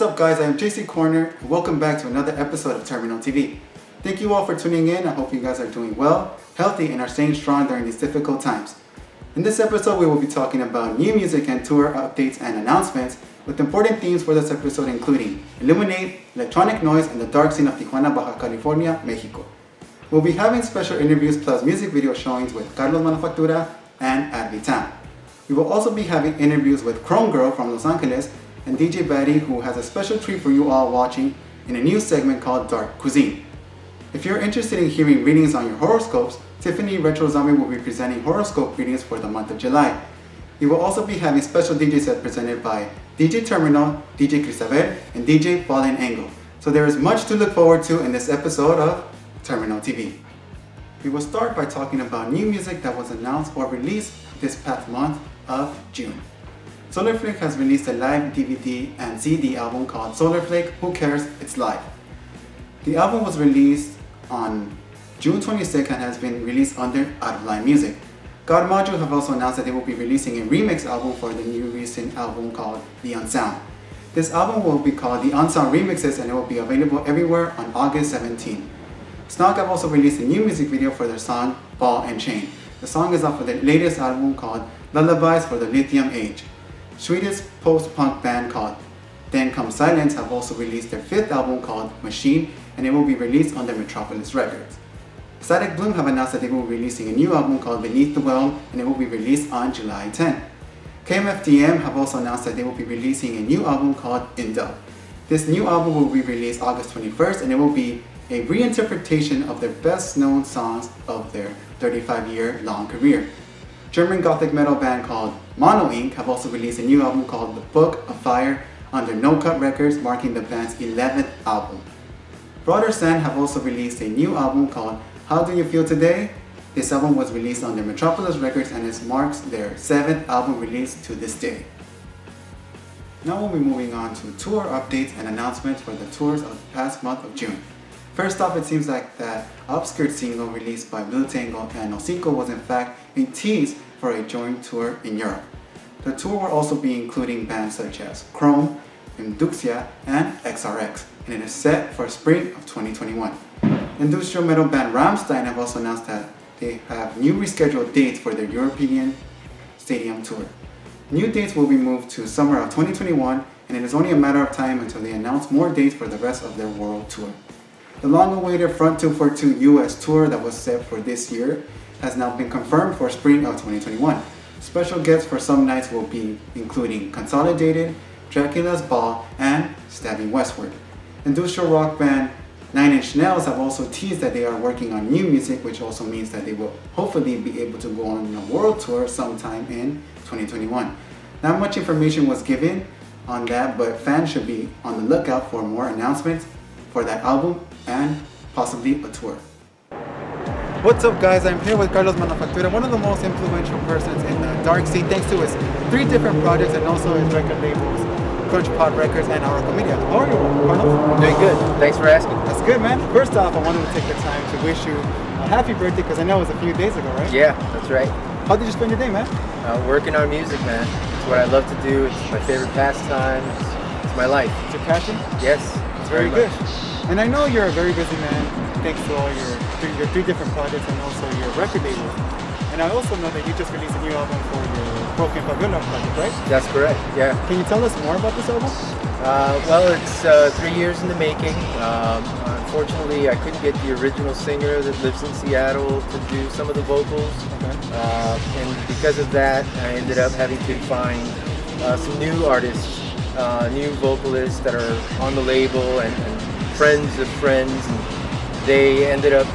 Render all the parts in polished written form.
What's up guys, I am JC Corner and welcome back to another episode of Terminal TV. Thank you all for tuning in. I hope you guys are doing well, healthy, and are staying strong during these difficult times. In this episode we will be talking about new music and tour updates and announcements, with important themes for this episode including Illuminate, Electronic Noise, and the Dark Scene of Tijuana, Baja California, Mexico. We'll be having special interviews plus music video showings with Carlos Manufactura and Advitam. We will also be having interviews with Chrome Girl from Los Angeles and DJ Baty, who has a special treat for you all watching in a new segment called Dark Cuisine. If you're interested in hearing readings on your horoscopes, Tiffany Retro Zombie will be presenting horoscope readings for the month of July. We will also be having special DJ sets presented by DJ Terminal, DJ Christabel, and DJ Fallen Engel. So there is much to look forward to in this episode of Terminal TV. We will start by talking about new music that was announced or released this past month of June. Solarflake has released a live DVD and CD album called Solarflake, Who Cares? It's Live. The album was released on June 26th and has been released under Out of Line Music. God Module have also announced that they will be releasing a remix album for the new recent album called The Unsound. This album will be called The Unsound Remixes and it will be available everywhere on August 17th. Snog have also released a new music video for their song Ball and Chain. The song is off of their latest album called Lullabies for the Lithium Age. Swedish post-punk band called Then Come Silence have also released their fifth album called Machine, and it will be released on their Metropolis Records. Static Bloom have announced that they will be releasing a new album called Beneath the Well, and it will be released on July 10. KMFDM have also announced that they will be releasing a new album called In Dub. This new album will be released August 21st, and it will be a reinterpretation of their best-known songs of their 35-year-long career. German gothic metal band called Mono Inc have also released a new album called The Book of Fire under No Cut Records, marking the band's 11th album. Brother Sand have also released a new album called How Do You Feel Today? This album was released under Metropolis Records and it marks their 7th album release to this day. Now we'll be moving on to tour updates and announcements for the tours of the past month of June. First off, it seems like that Upskirt single released by Blue Tango and Hocico was in fact a tease for a joint tour in Europe. The tour will also be including bands such as Chrome, Induxia, and XRX, and it is set for spring of 2021. Industrial metal band Rammstein have also announced that they have new rescheduled dates for their European stadium tour. New dates will be moved to summer of 2021, and it is only a matter of time until they announce more dates for the rest of their world tour. The long-awaited Front 242 U.S. tour that was set for this year has now been confirmed for spring of 2021. Special guests for some nights will be including Consolidated, Dracula's Ball, and Stabbing Westward. Industrial rock band Nine Inch Nails have also teased that they are working on new music, which also means that they will hopefully be able to go on a world tour sometime in 2021. Not much information was given on that, but fans should be on the lookout for more announcements for that album and possibly a tour. What's up guys, I'm here with Carlos Manufactura, one of the most influential persons in the dark scene thanks to his 3 different projects and also his record labels, Crunch Pod Records and Aura Comedia. How are you, Carlos? Doing good, thanks for asking. That's good, man. First off, I wanted to take the time to wish you a happy birthday because I know it was a few days ago, right? Yeah, that's right. How did you spend your day, man? Working on music, man. It's what I love to do, it's my favorite pastime, it's my life. It's your passion? Yes. It's very good. And I know you're a very busy man, thanks to all your 3 different projects and also your record label. And I also know that you just released a new album for your Broken Pavilion project, right? That's correct, yeah. Can you tell us more about this album? Well, it's 3 years in the making. Unfortunately, I couldn't get the original singer that lives in Seattle to do some of the vocals. Okay. And because of that, I ended up having to find some new artists, new vocalists that are on the label and friends of friends, and they ended up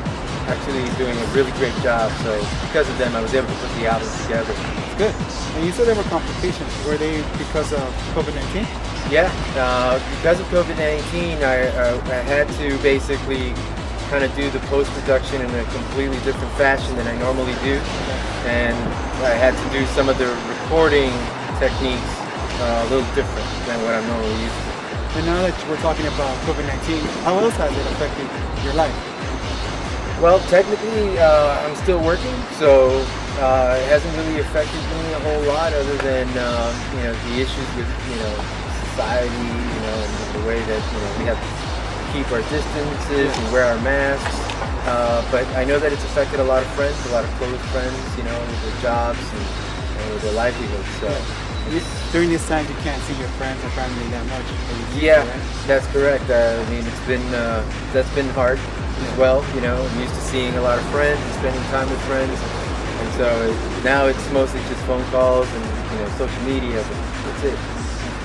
actually doing a really great job, so because of them I was able to put the album together. That's good. And you said there were complications. Were they because of COVID-19? Yeah, because of COVID-19 I had to basically kind of do the post-production in a completely different fashion than I normally do, and I had to do some of the recording techniques a little different than what I'm normally used to. And now that we're talking about COVID-19, how else has it affected your life? Well, technically, I'm still working, so it hasn't really affected me a whole lot other than, you know, the issues with, you know, society and and the way that, we have to keep our distances and wear our masks. But I know that it's affected a lot of friends, a lot of close friends, with their jobs and with their livelihoods. So. During this time, you can't see your friends or family that much. Yeah, that's correct. I mean, it's been that's been hard as well. I'm used to seeing a lot of friends and spending time with friends, and so now it's mostly just phone calls and social media. But that's it.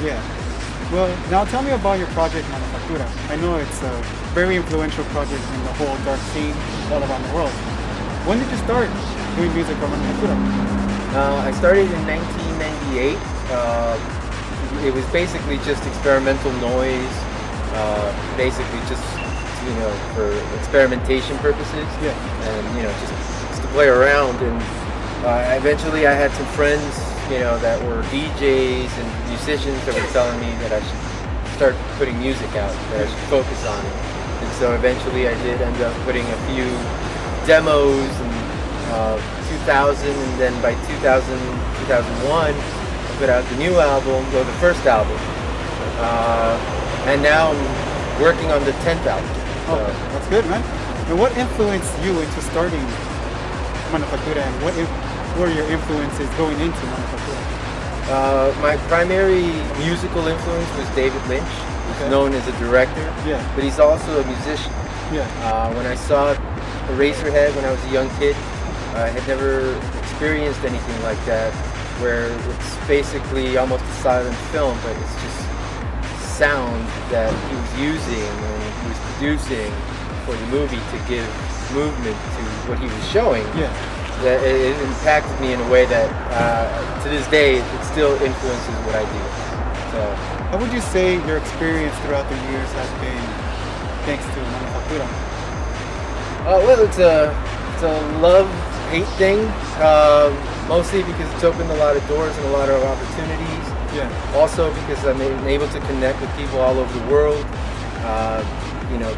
Yeah. Well, now tell me about your project, Manufactura. I know it's a very influential project in the whole dark scene all around the world. When did you start doing music for Manufactura? I started in 1998. It was basically just experimental noise, basically just for experimentation purposes, and just to play around. And eventually, I had some friends that were DJs and musicians that were telling me that I should start putting music out, that I should focus on it. And so eventually, I did end up putting a few demos and 2000, and then by 2000, 2001, I put out the new album, or the first album, and now I'm working on the 10th album. So. Oh, that's good, man. And what influenced you into starting Manufactura, and what were your influences going into Manufactura? My primary musical influence was David Lynch, who's known as a director, but he's also a musician. When I saw Eraserhead when I was a young kid, I had never experienced anything like that, where it's basically almost a silent film, but it's just sound that he was using and he was producing for the movie to give movement to what he was showing. That it impacted me in a way that to this day it still influences what I do. So, how would you say your experience throughout the years has been thanks to Manufactura? Well, it's a love-hate thing, mostly because it's opened a lot of doors and a lot of opportunities. Also because I'm able to connect with people all over the world,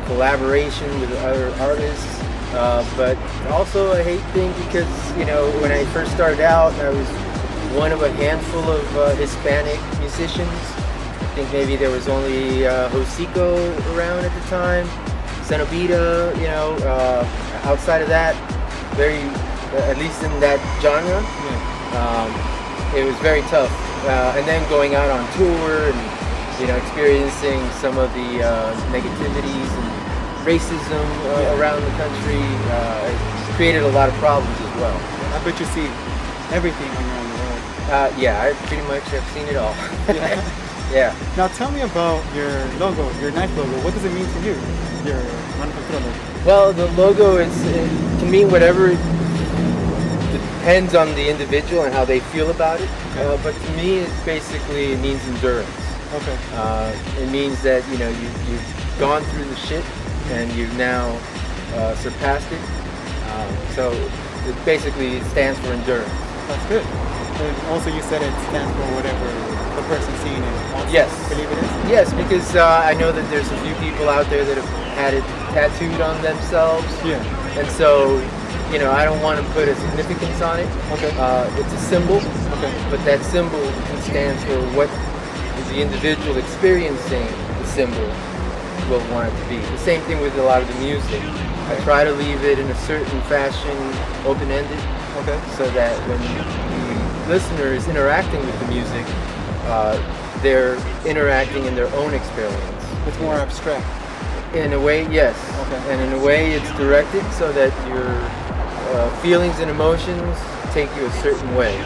collaboration with other artists. But also a hate thing because, when I first started out, I was one of a handful of Hispanic musicians. I think maybe there was only Hocico around at the time, Cenobita, outside of that, very, at least in that genre, it was very tough. And then going out on tour and, experiencing some of the negativities and racism around the country, it created a lot of problems as well. I bet you see everything when you're on the road. Yeah, I pretty much have seen it all. Now tell me about your logo, your knife logo. What does it mean to you, your Manufactura logo? Well, the logo can mean whatever. It depends on the individual and how they feel about it. But to me, it basically means endurance. It means that you've gone through the shit, and you've now surpassed it. So it basically stands for endurance. That's good. And also you said it stands for whatever the person seeing it wants to believe it is? Yes, because I know that there's a few people out there that have had it tattooed on themselves. And so, I don't want to put a significance on it. It's a symbol, but that symbol stands for what is the individual experiencing the symbol will want it to be. The same thing with a lot of the music. I try to leave it in a certain fashion, open-ended, so that when the listener is interacting with the music, they're interacting in their own experience. It's more abstract. In a way, yes. And in a way, it's directed so that your feelings and emotions take you a certain way.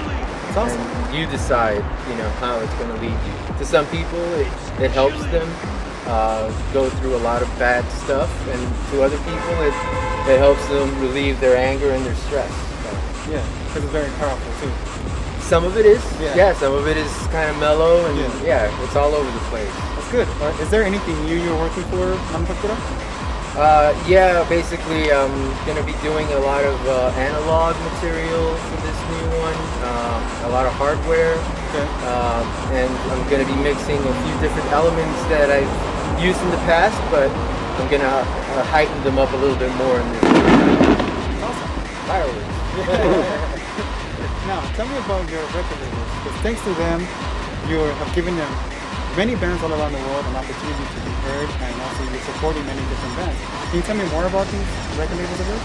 It's awesome. And you decide, how it's going to lead you. To some people, it helps them go through a lot of bad stuff, and to other people it helps them relieve their anger and their stress. So. Because it's very powerful too. Some of it is, some of it is kind of mellow, and it's all over the place. That's good. Is there anything new you're working for Manufactura? Basically I'm going to be doing a lot of analog material for this new one, a lot of hardware, and I'm going to be mixing a few different elements that I've used in the past, but I'm going to heighten them up a little bit more in this. Awesome. Fireworks. Now, tell me about your record labels, because thanks to them, you have given them many bands all around the world an opportunity to be heard, and also you're supporting many different bands. Can you tell me more about these record labels of yours?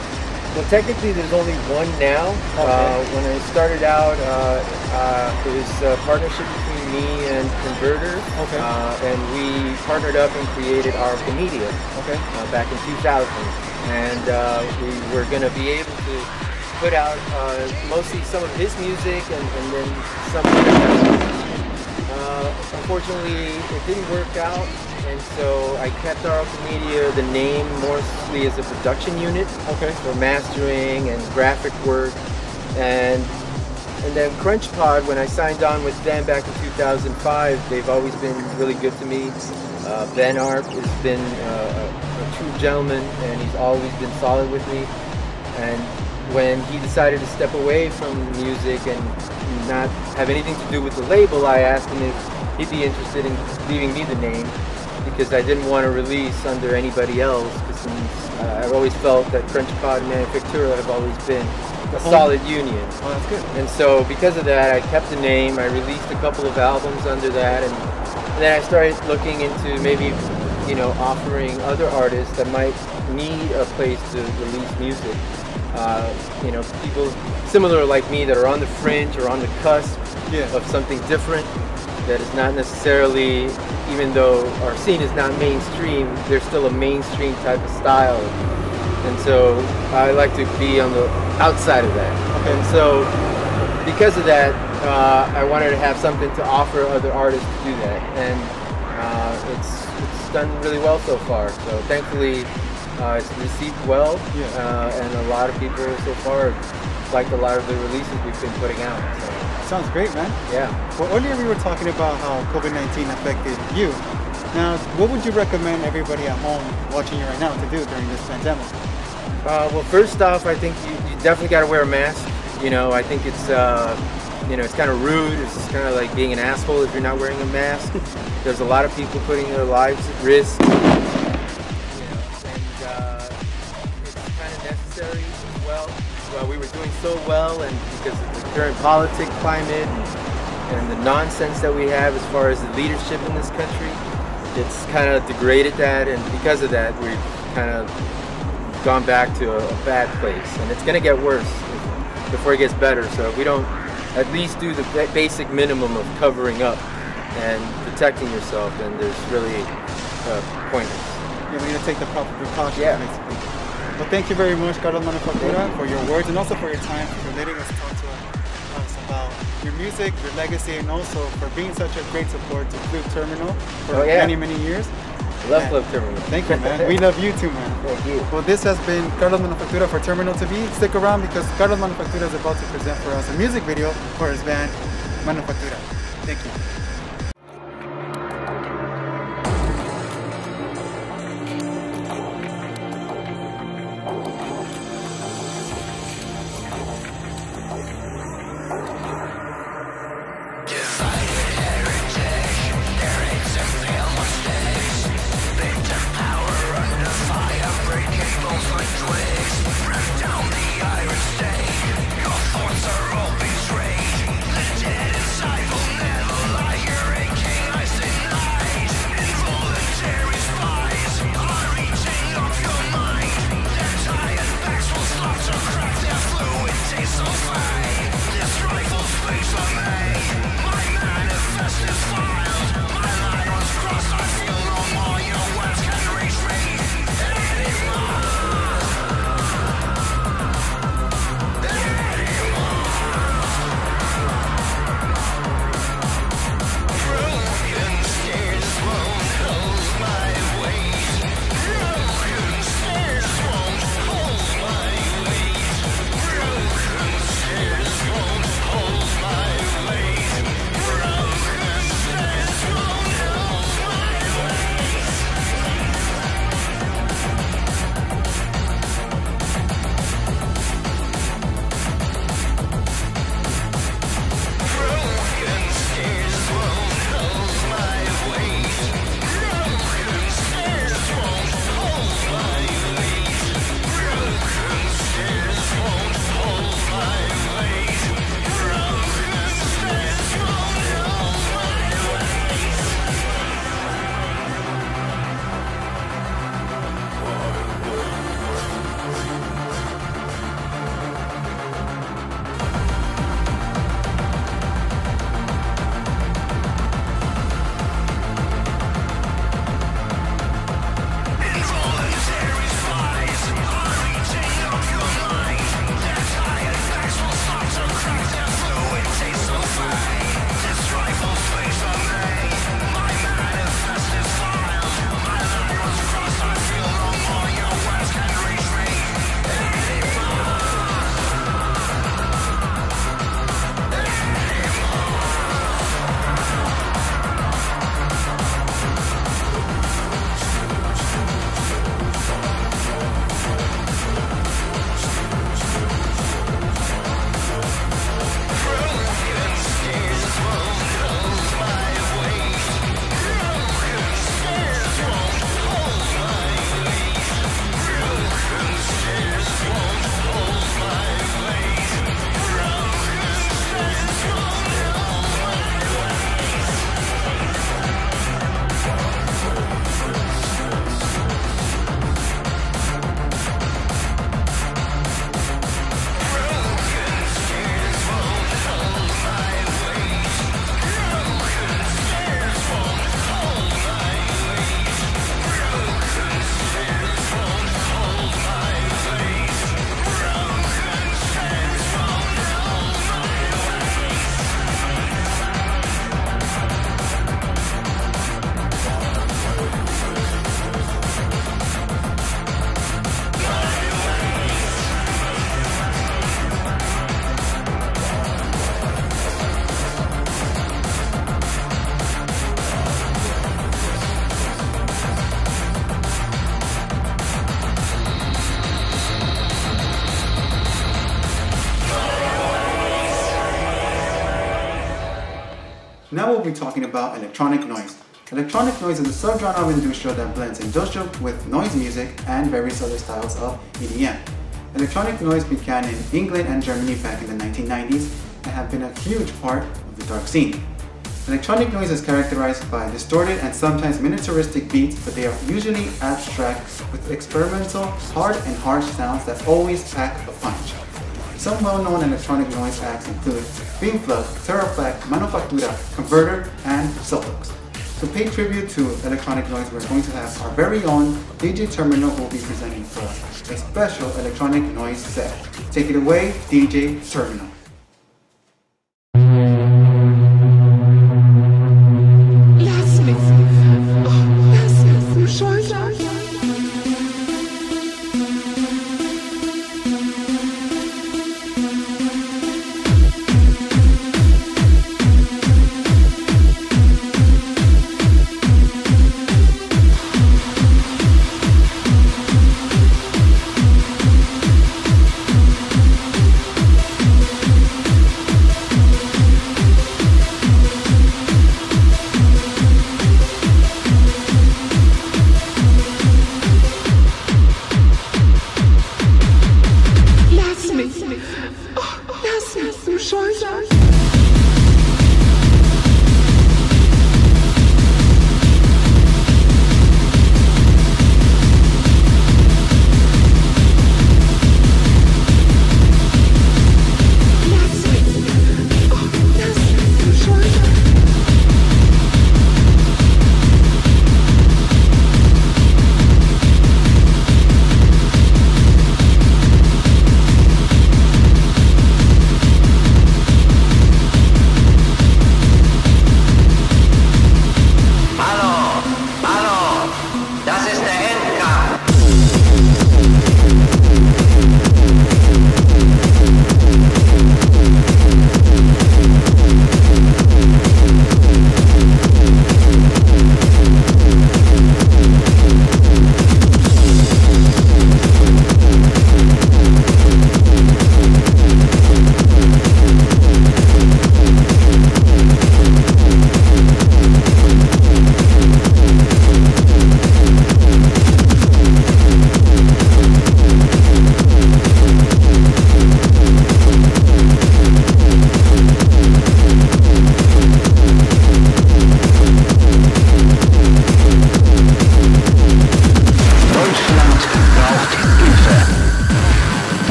Well, technically, there's only one now. Okay. When I started out, it was a partnership between me and Converter, okay. And we partnered up and created Arca Media, okay. Back in 2000. And we were going to be able to put out mostly some of his music and then some of the unfortunately, it didn't work out. And so I kept Arca Media, the name, mostly as a production unit, okay. for mastering and graphic work. And then CrunchPod, when I signed on with them back in 2005, they've always been really good to me. Ben Arp has been a true gentleman, and he's always been solid with me. And when he decided to step away from music and not have anything to do with the label, I asked him if he'd be interested in leaving me the name, because I didn't want to release under anybody else, because I've always felt that CrunchPod and Manufactura have always been a solid union. Oh, that's good. And so because of that, I kept the name, I released a couple of albums under that, and then I started looking into maybe, you know, offering other artists that might need a place to release music. You know, people similar like me that are on the fringe or on the cusp, yeah. of something different, that is not necessarily, even though our scene is not mainstream, there's still a mainstream type of style. And so I like to be on the outside of that. Okay. And so because of that, I wanted to have something to offer other artists to do that. And it's done really well so far. So thankfully, it's received well, yeah. And a lot of people so far like a lot of the releases we've been putting out. So. Sounds great, man. Yeah. Well, earlier we were talking about how COVID-19 affected you. Now, what would you recommend everybody at home watching you right now to do during this pandemic? Well, first off, I think you definitely got to wear a mask. You know, I think it's, you know, it's kind of rude. It's just kind of like being an asshole if you're not wearing a mask. There's a lot of people putting their lives at risk. We were doing so well, and because of the current politic climate and the nonsense that we have as far as the leadership in this country, it's kind of degraded that, and because of that we've kind of gone back to a bad place, and it's going to get worse before it gets better. So if we don't at least do the basic minimum of covering up and protecting yourself, then there's really pointless. Yeah, we need to take the proper precautions. Yeah. Well, thank you very much, Carlos Manufactura, for your words and also for your time, for letting us talk to us about your music, your legacy, and also for being such a great support to Klub Terminal for many, many years. Love Klub Terminal. Thank you, man. We love you too, man. Thank you. Well, this has been Carlos Manufactura for Terminal TV. Stick around, because Carlos Manufactura is about to present for us a music video for his band, Manufactura. Thank you. Your thoughts are all betrayed. The dead inside will never lie. Now we'll be talking about electronic noise. Electronic noise is a subgenre of industrial that blends industrial with noise music and various other styles of EDM. Electronic noise began in England and Germany back in the 1990s and have been a huge part of the dark scene. Electronic noise is characterized by distorted and sometimes militaristic beats, but they are usually abstract with experimental, hard and harsh sounds that always pack a punch. Some well-known electronic noise acts include Beamplug, Solarflake, Manufactura, Converter, and Solarflake. To pay tribute to electronic noise, we're going to have our very own DJ Terminal who will be presenting for us a special electronic noise set. Take it away, DJ Terminal.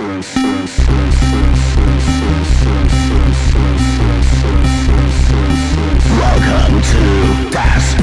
Welcome to Dance.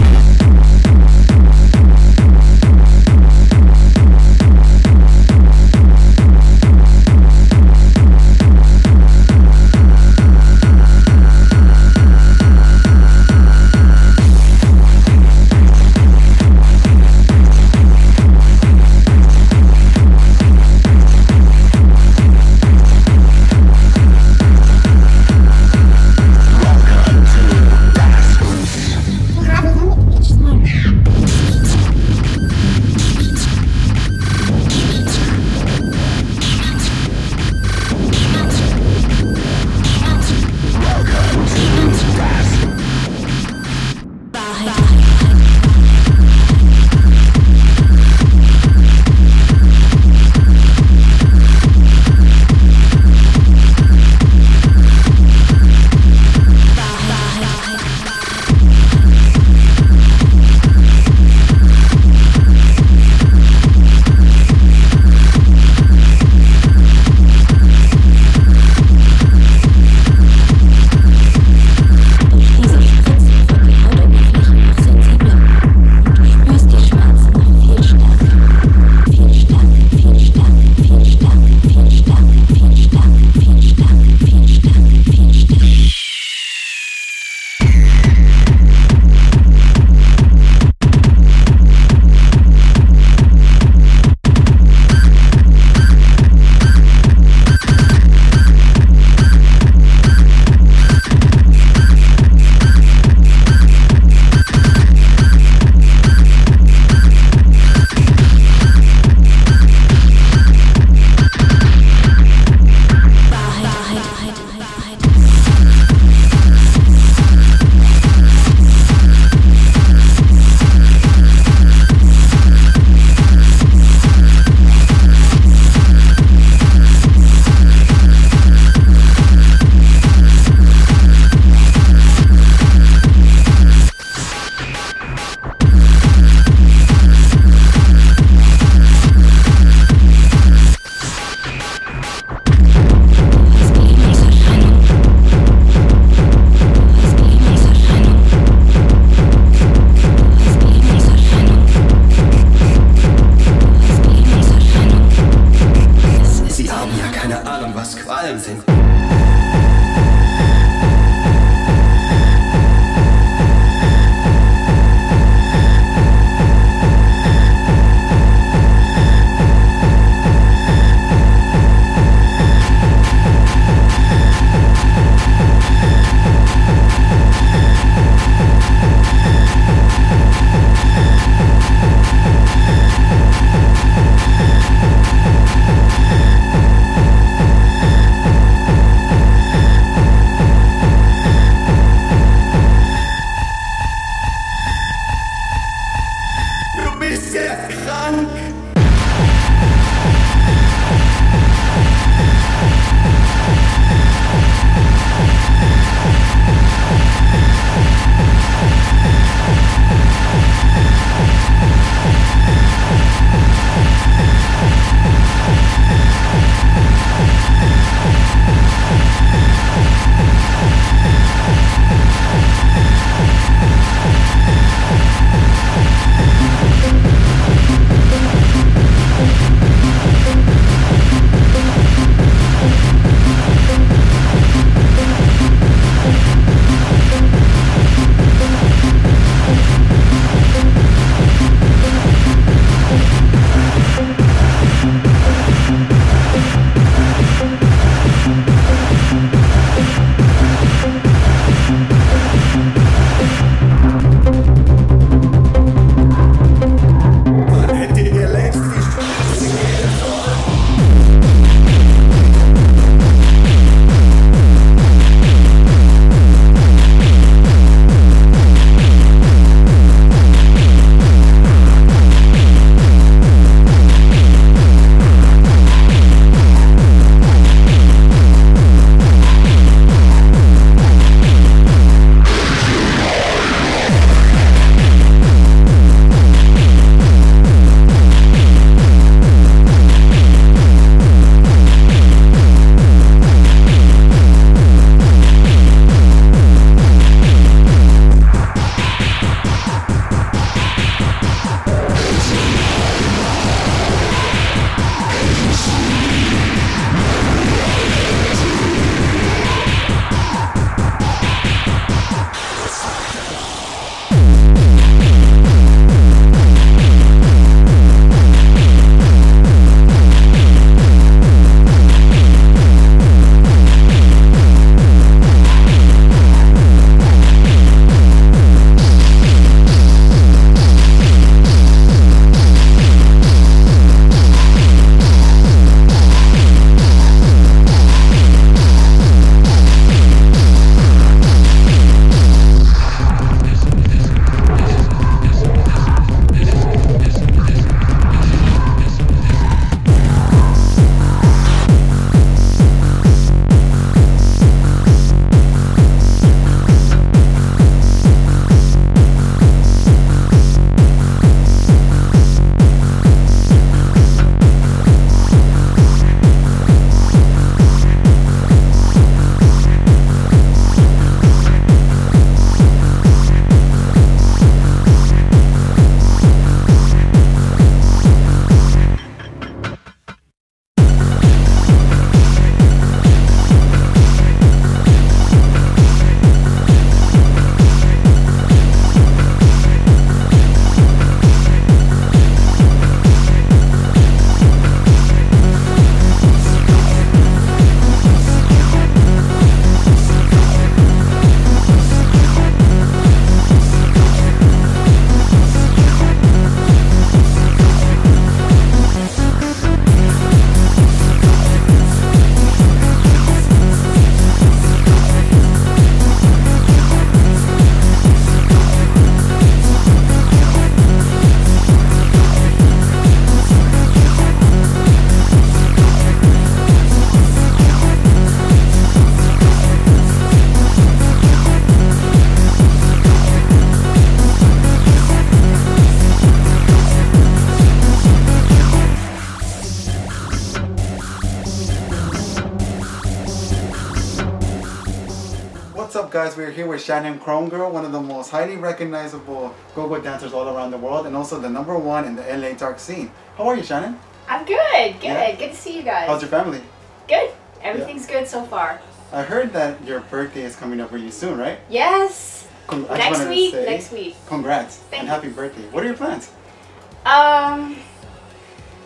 What's up, guys? We're here with Shannon Chrome Girl, one of the most highly recognizable go-go dancers all around the world, and also the #1 in the LA dark scene. How are you, Shannon? I'm good. Good. Yeah. Good to see you guys. How's your family? Good. Everything's good so far. I heard that your birthday is coming up really soon, right? Yes. Next week. Congrats. Thank you. Happy birthday. What are your plans?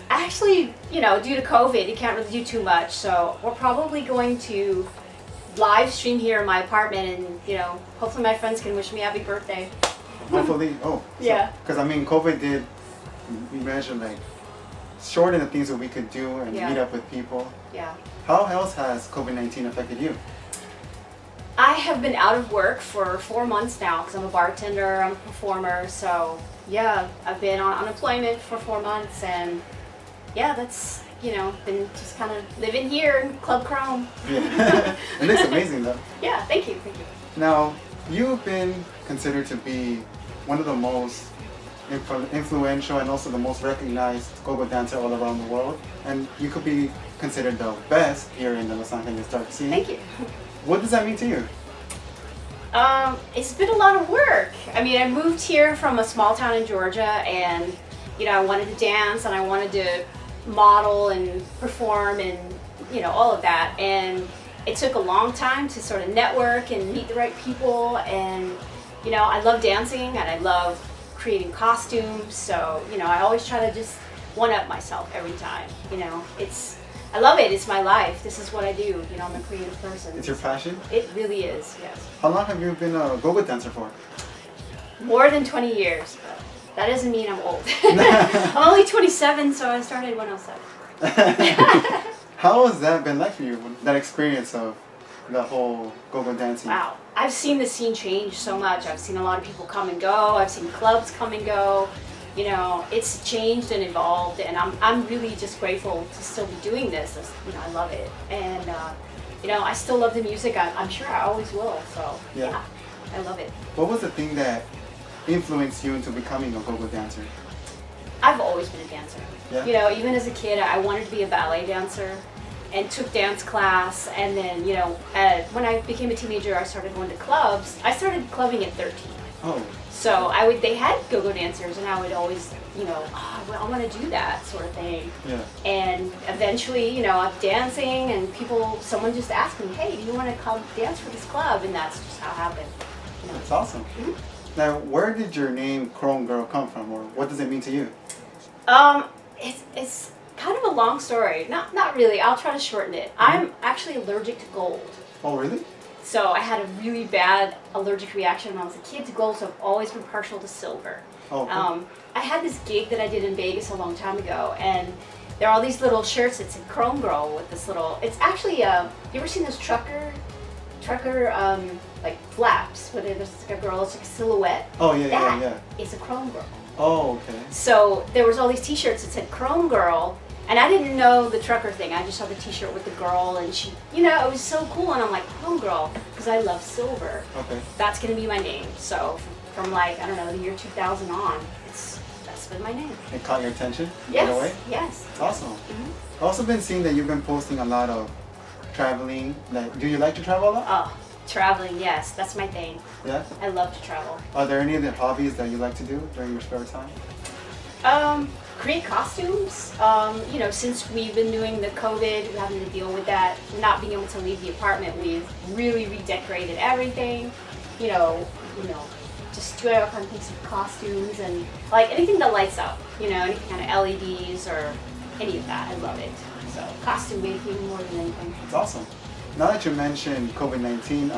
Actually, you know, due to COVID, you can't really do too much, so we're probably going to live stream here in my apartment, and you know, hopefully my friends can wish me happy birthday. Hopefully. Oh so, yeah, because I mean, COVID did, we mentioned, like, shorten the things that we could do and meet up with people. Yeah. How else has COVID-19 affected you? I have been out of work for 4 months now because I'm a bartender, I'm a performer, so yeah, I've been on unemployment for 4 months, and yeah, that's, you know, been just kind of living here in Klub Chrome. Yeah. It looks amazing though. Yeah, thank you, thank you. Now, you've been considered to be one of the most influential and also the most recognized go-go dancer all around the world, and you could be considered the best here in the Los Angeles dark scene. Thank you. What does that mean to you? It's been a lot of work. I mean, I moved here from a small town in Georgia, and you know, I wanted to dance and I wanted to model and perform and, you know, all of that, and it took a long time to sort of network and meet the right people. And you know, I love dancing and I love creating costumes, so you know, I always try to just one-up myself every time. You know, it's, I love it, it's my life, this is what I do, you know, I'm a creative person. It's your passion? It really is, yes. How long have you been a go-go dancer for? More than 20 years. But that doesn't mean I'm old. I'm only 27, so I started when I was 7. How has that been like for you, that experience of the whole go-go dancing? Wow. I've seen the scene change so much. I've seen a lot of people come and go. I've seen clubs come and go. You know, it's changed and evolved, and I'm really just grateful to still be doing this. You know, I love it. And, you know, I still love the music. I'm sure I always will. So, yeah, I love it. What was the thing that influenced you into becoming a go-go dancer? I've always been a dancer. Yeah. You know, even as a kid, I wanted to be a ballet dancer and took dance class. And then, you know, when I became a teenager, I started going to clubs. I started clubbing at 13. Oh. So I would, they had go-go dancers, and I would always, you know, oh, well, I want to do that sort of thing. Yeah. And eventually, you know, I'm dancing, and people, someone just asked me, hey, do you want to come dance for this club? And that's just how it happened. You know? That's awesome. Mm-hmm. Now, where did your name Chrome Girl come from, or what does it mean to you? It's kind of a long story. Not really. I'll try to shorten it. Mm-hmm. I'm actually allergic to gold. Oh, really? So I had a really bad allergic reaction when I was a kid to gold, so I've always been partial to silver. Oh, okay. I had this gig that I did in Vegas a long time ago, and there are all these little shirts that said Chrome Girl with this little, it's actually a, you ever seen those trucker like flaps, where there's like a girl, it's like a silhouette. Oh yeah, that it's a Chrome Girl. Oh, okay. So there was all these t-shirts that said Chrome Girl, and I didn't know the trucker thing. I just saw the t-shirt with the girl, and she, you know, it was so cool, and I'm like, Chrome Girl, because I love silver. Okay. That's gonna be my name. So from, like, I don't know, the year 2000 on, that's been my name. It caught your attention? Yes. Right away? Yes. Awesome. Mm-hmm. I've also been seeing that you've been posting a lot of traveling. Like, do you like to travel a lot? Oh, traveling, yes. That's my thing. Yeah? I love to travel. Are there any other hobbies that you like to do during your spare time? Create costumes. You know, since we've been doing the COVID, we're having to deal with that, not being able to leave the apartment, we've really redecorated everything. You know, just doing all kinds of things with costumes, and like anything that lights up, you know, any kind of LEDs or any of that. I love it. So costume making more than anything. That's awesome. Now that you mentioned COVID-19,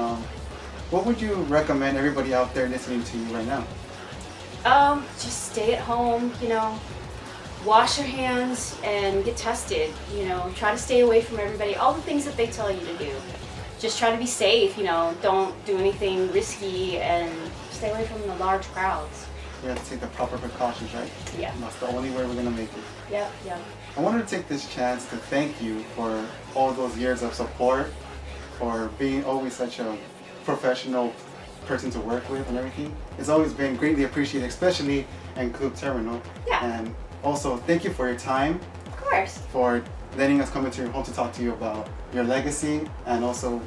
what would you recommend everybody out there listening to you right now? Just stay at home, you know, wash your hands and get tested, you know, try to stay away from everybody, all the things that they tell you to do. Just try to be safe, you know, don't do anything risky, and stay away from the large crowds. We have to take the proper precautions, right? Yeah. And that's the only way we're going to make it. Yeah, yeah. I wanted to take this chance to thank you for all those years of support, for being always such a professional person to work with and everything. It's always been greatly appreciated, especially in Klub Terminal. Yeah. And also, thank you for your time. Of course. For letting us come into your home to talk to you about your legacy and also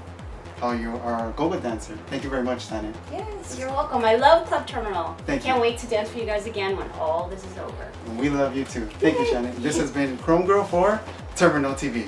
Oh, you are a go-go dancer. Thank you very much, Tanya. Yes, you're welcome. I love Klub Terminal. Thank you. Can't wait to dance for you guys again when all this is over. And we love you too. Thank you, Shannon. This has been Chrome Girl for Terminal TV.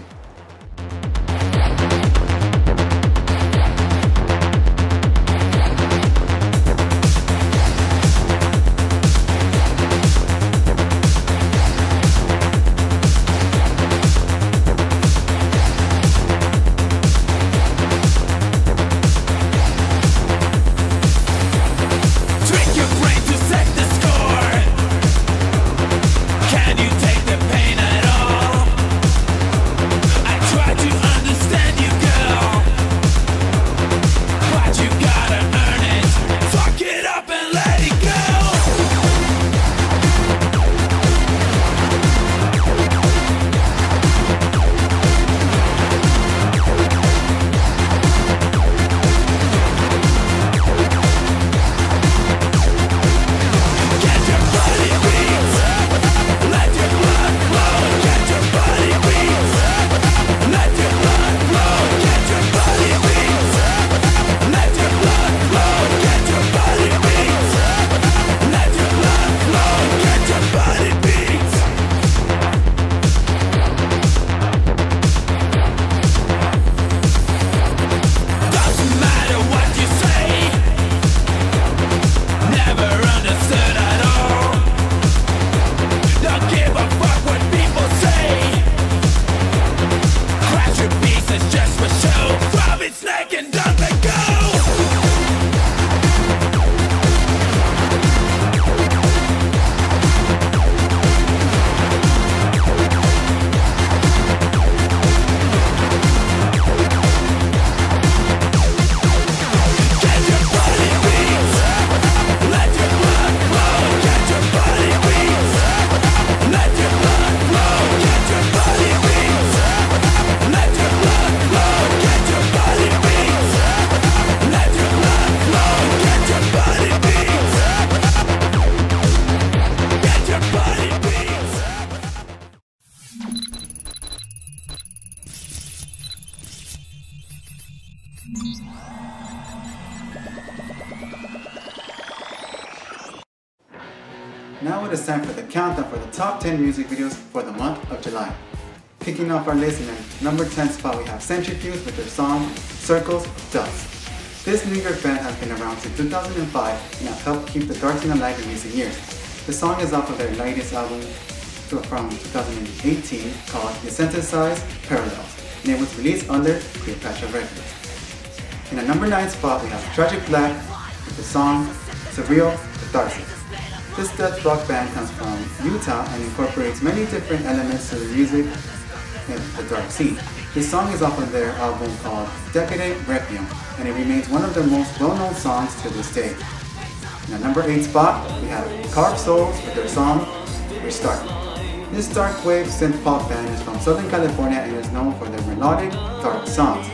Now it is time for the countdown for the top 10 music videos for the month of July. Kicking off our list in the number 10 spot, we have Centrifuge with their song Circles Dust. This New York band has been around since 2005 and have helped keep the dark scene alive in recent years. The song is off of their latest album from 2018 called Desynthesized Parallels, and it was released under Cleopatra Records. In the number 9 spot, we have Tragic Black with the song Surreal Catharsis. This Dutch rock band comes from Utah and incorporates many different elements to the music in the dark scene. This song is off of their album called Decadent Requiem, and it remains one of their most well-known songs to this day. In the number 8 spot, we have Carved Souls with their song Restart. This dark wave synth pop band is from Southern California and is known for their melodic, dark songs.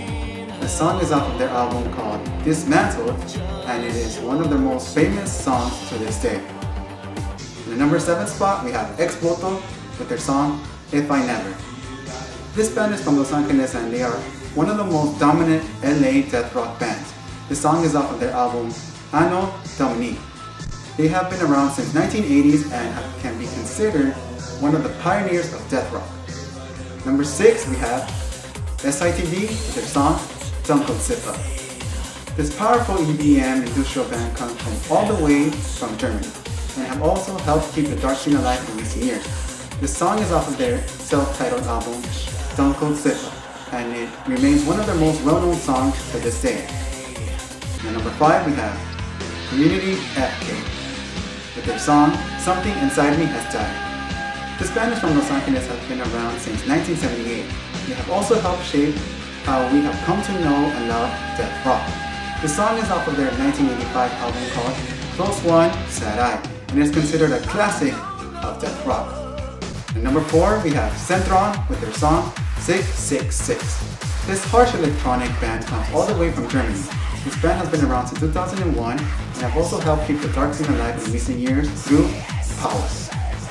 The song is off of their album called Dismantled, and it is one of their most famous songs to this day. In the number 7 spot, we have Ex Voto with their song, If I Never. This band is from Los Angeles and they are one of the most dominant LA death rock bands. The song is off of their album, Anno Domini. They have been around since 1980s and can be considered one of the pioneers of death rock. Number 6, we have SITV with their song, Dunkel Zippa. This powerful EBM industrial band comes from all the way from Germany and have also helped keep the dark scene alive in recent years. The song is off of their self-titled album, Dunkel Zippa, and it remains one of their most well-known songs to this day. And number 5, we have Community FK with their song, Something Inside Me Has Died. This band is from Los Angeles and has been around since 1978. They have also helped shape how we have come to know and love death rock. The song is off of their 1985 album called Close One, Sad Eye, and is considered a classic of death rock. At number 4, we have Centron with their song 666. This harsh electronic band comes all the way from Germany. This band has been around since 2001 and have also helped keep the dark scene alive in recent years through power.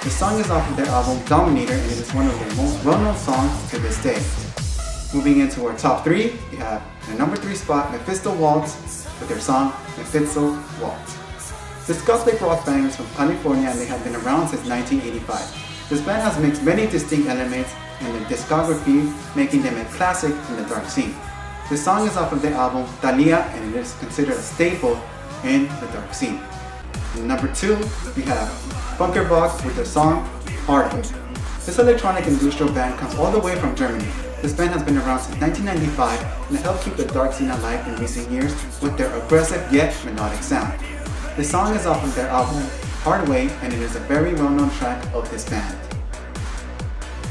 The song is off of their album Dominator and it is one of their most well-known songs to this day. Moving into our top three, we have in the number 3 spot, Mephisto Waltz with their song Mephisto Waltz. This Gospel rock band is from California and they have been around since 1985. This band has mixed many distinct elements in their discography, making them a classic in the dark scene. This song is off of their album Thalia and it is considered a staple in the dark scene. In number 2, we have Bunkerbox with their song Hardwood. This electronic industrial band comes all the way from Germany. This band has been around since 1995 and helped keep the dark scene alive in recent years with their aggressive yet melodic sound. The song is off of their album Hard Way and it is a very well-known track of this band.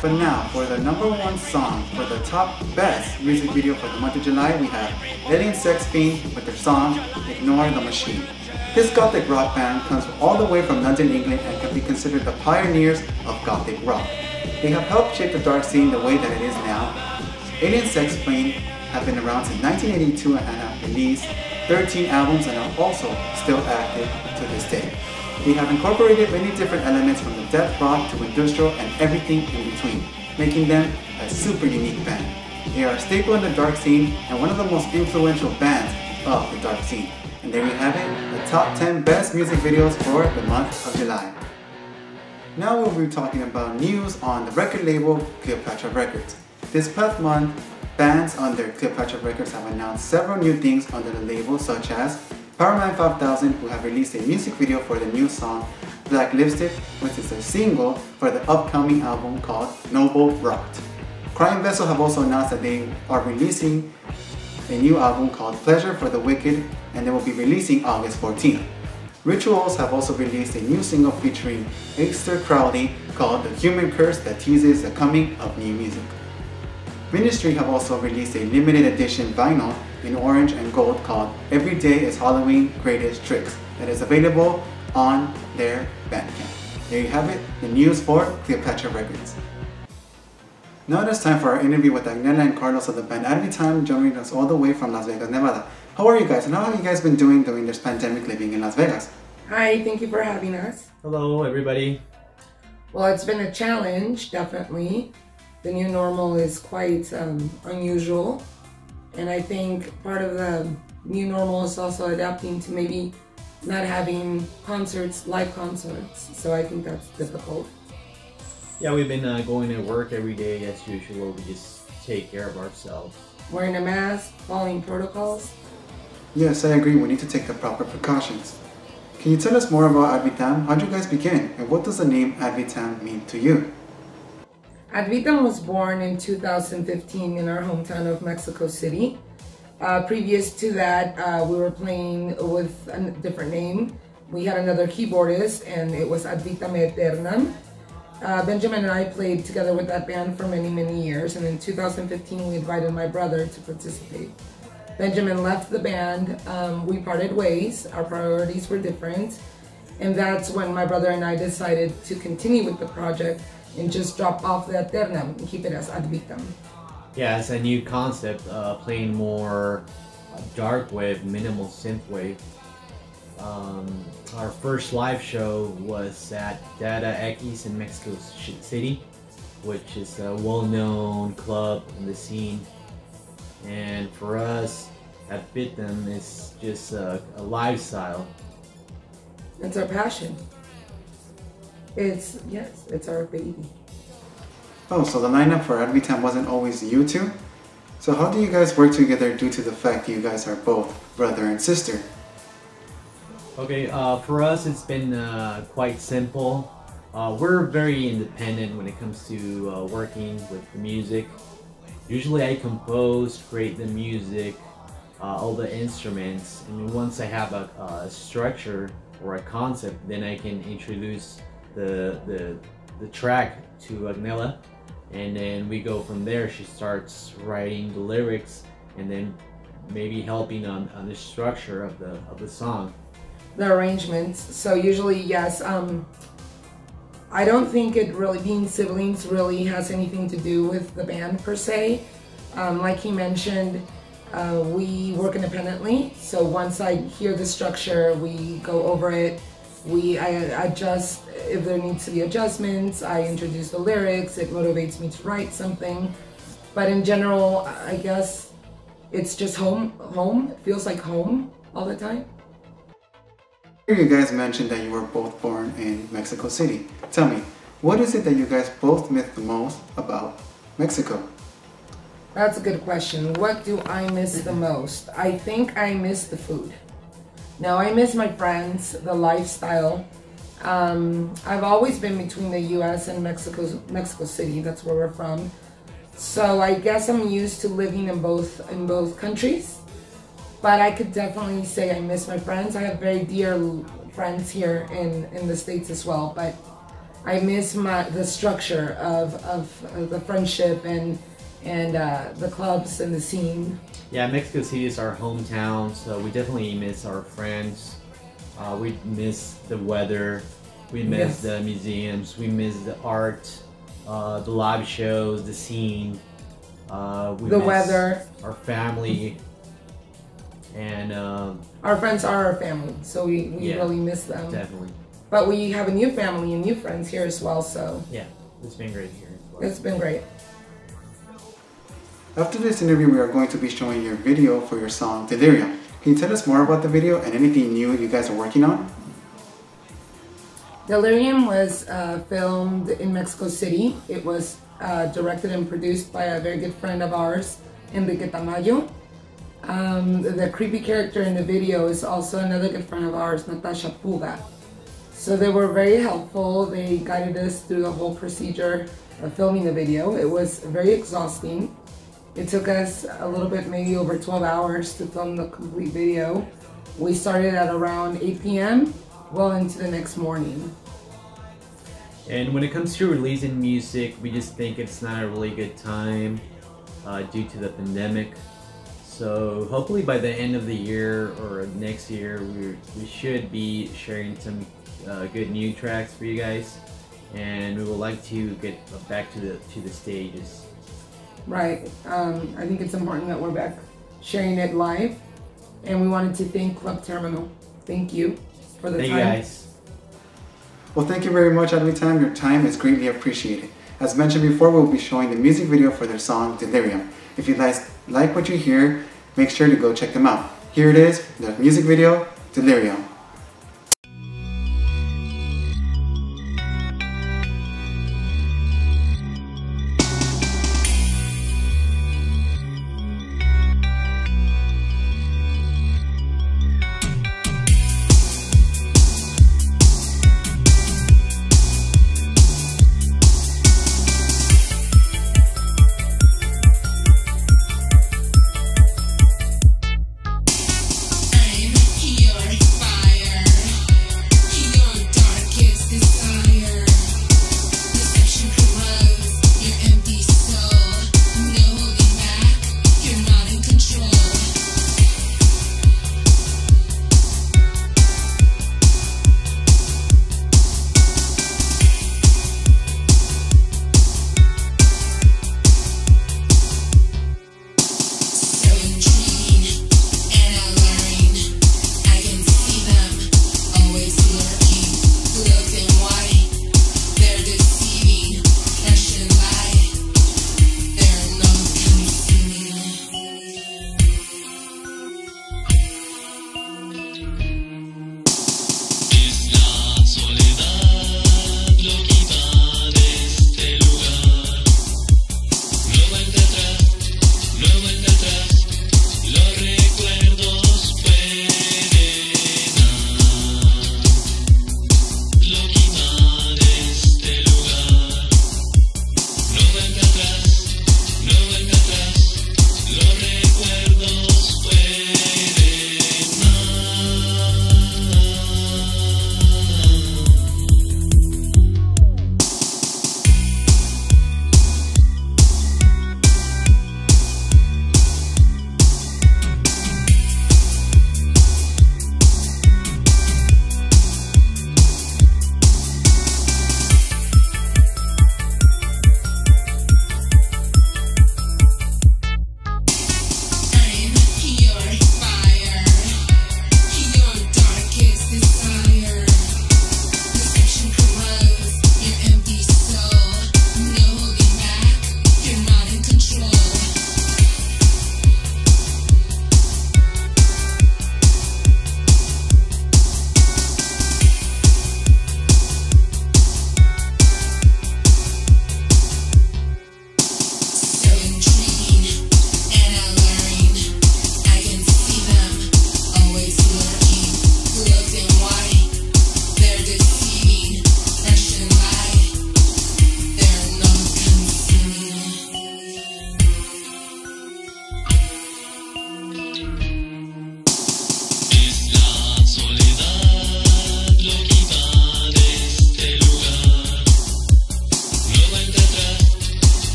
But now for the number 1 song for the top best music video for the month of July, we have Alien Sex Fiend with their song Ignore the Machine. This gothic rock band comes all the way from London, England and can be considered the pioneers of gothic rock. They have helped shape the dark scene the way that it is now. Alien Sex Fiend have been around since 1982 and have released 13 albums and are also still active to this day. They have incorporated many different elements from the death rock to industrial and everything in between, making them a super unique band. They are a staple in the dark scene and one of the most influential bands of the dark scene. And there you have it, the top 10 best music videos for the month of July. Now we'll be talking about news on the record label Cleopatra Records. This past month, bands under Cleopatra Records have announced several new things under the label, such as Powerman 5000, who have released a music video for the new song Black Lipstick, which is a single for the upcoming album called Noble Rot. Crying Vessel have also announced that they are releasing a new album called Pleasure for the Wicked, and they will be releasing August 14th. Rituals have also released a new single featuring Aleister Crowley called The Human Curse that teases the coming of new music. Ministry have also released a limited edition vinyl in orange and gold called Every Day is Halloween Greatest Tricks that is available on their Bandcamp. There you have it, the news for Cleopatra Records. Now it is time for our interview with Agnella and Carlos of the band Every Time, joining us all the way from Las Vegas, Nevada. How are you guys and how have you guys been doing during this pandemic living in Las Vegas? Hi, thank you for having us. Hello everybody. Well, it's been a challenge, definitely. The new normal is quite unusual, and I think part of the new normal is also adapting to maybe not having concerts, live concerts, so I think that's difficult. Yeah, we've been going to work every day as usual. We just take care of ourselves. Wearing a mask, following protocols. Yes, I agree. We need to take the proper precautions. Can you tell us more about Advitam? How did you guys begin? And what does the name Advitam mean to you? Advitam was born in 2015 in our hometown of Mexico City. Previous to that, we were playing with a different name. We had another keyboardist and it was Advitam Eternam. Benjamin and I played together with that band for many, many years. And in 2015, we invited my brother to participate. Benjamin left the band, we parted ways, our priorities were different, and that's when my brother and I decided to continue with the project and just drop off the Eternam and keep it as Advitam. Yeah, it's a new concept, playing more dark wave, minimal synthwave. Our first live show was at Dada X in Mexico City, which is a well-known club in the scene. And for us, Advitam is just a lifestyle. It's our passion. It's, yes, it's our baby. Oh, so the lineup for Advitam wasn't always you two? So how do you guys work together due to the fact you guys are both brother and sister? Okay, for us it's been quite simple. We're very independent when it comes to working with the music. Usually I compose, create the music, all the instruments, and once I have a structure or a concept, then I can introduce the track to Agnella, and then we go from there. She starts writing the lyrics and then maybe helping on the structure of the song. The arrangements, so usually, yes, I don't think it really, being siblings really has anything to do with the band per se. Like he mentioned, we work independently. So once I hear the structure, we go over it. I adjust if there needs to be adjustments. I introduce the lyrics. It motivates me to write something. But in general, I guess it's just home. It feels like home all the time. You guys mentioned that you were both born in Mexico City. Tell me, what is it that you guys both miss the most about Mexico? That's a good question. What do I miss the most? I think I miss the food. No, I miss my friends, the lifestyle. I've always been between the U.S. and Mexico City. That's where we're from. So I guess I'm used to living in both countries. But I could definitely say I miss my friends. I have very dear friends here in the States as well. But I miss the structure of the friendship and the clubs and the scene. Yeah, Mexico City is our hometown, so we definitely miss our friends. We miss the weather. We miss the museums. We miss the art, the live shows, the scene. We miss weather. Our family. And our friends are our family, so we really miss them. Definitely. But we have a new family and new friends here as well, so yeah, it's been great here as well. It's been great. After this interview, we are going to be showing your video for your song Delirium. Can you tell us more about the video and anything new you guys are working on? Delirium was filmed in Mexico City. It was directed and produced by a very good friend of ours, Enrique Tamayo. The creepy character in the video is also another good friend of ours, Natasha Puga. So they were very helpful. They guided us through the whole procedure of filming the video. It was very exhausting. It took us a little bit, maybe over 12 hours to film the complete video. We started at around 8 p.m. well into the next morning. And when it comes to releasing music, we just think it's not a really good time due to the pandemic. So hopefully by the end of the year or next year, we should be sharing some good new tracks for you guys, and we would like to get back to the stages. Right. I think it's important that we're back sharing it live, and we wanted to thank Klub Terminal. Thank you for the time. Thank you guys. Well, thank you very much, Advitam. Your time is greatly appreciated. As mentioned before, we'll be showing the music video for their song Delirium. If you guys like what you hear, make sure to go check them out. Here it is, the music video, Delirium. Bye.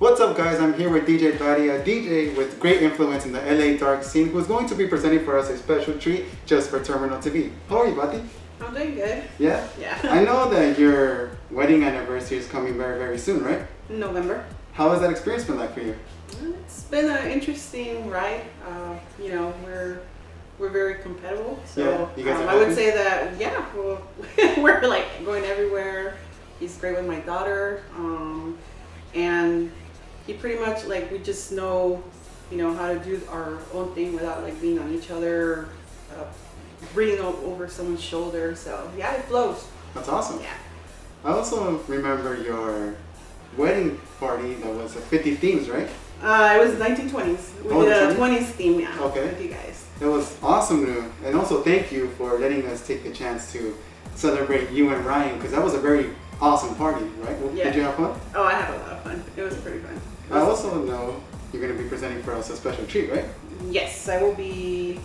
What's up guys, I'm here with DJ Baty, a DJ with great influence in the LA dark scene who's going to be presenting for us a special treat just for Terminal TV. How are you, Baty? I'm doing good. Yeah? Yeah. I know that your wedding anniversary is coming very, very soon, right? In November. How has that experience been like for you? It's been an interesting ride. You know, we're very compatible, so yeah, I would say that, yeah, well, we're like going everywhere. He's great with my daughter, and he pretty much, like, we just know, you know, how to do our own thing without, like, being on each other, breathing over someone's shoulder. So yeah, it flows. That's awesome. Yeah. I also remember your wedding party that was 50 themes, right? It was 1920s. We did a 20s theme, yeah. Okay. With you guys. It was awesome, Lou. And also thank you for letting us take the chance to celebrate you and Ryan, because that was a very awesome party, right? Yeah. Did you have fun? Oh, I had a lot of fun. It was pretty fun. I also know you're going to be presenting for us a special treat, right? Yes, I will be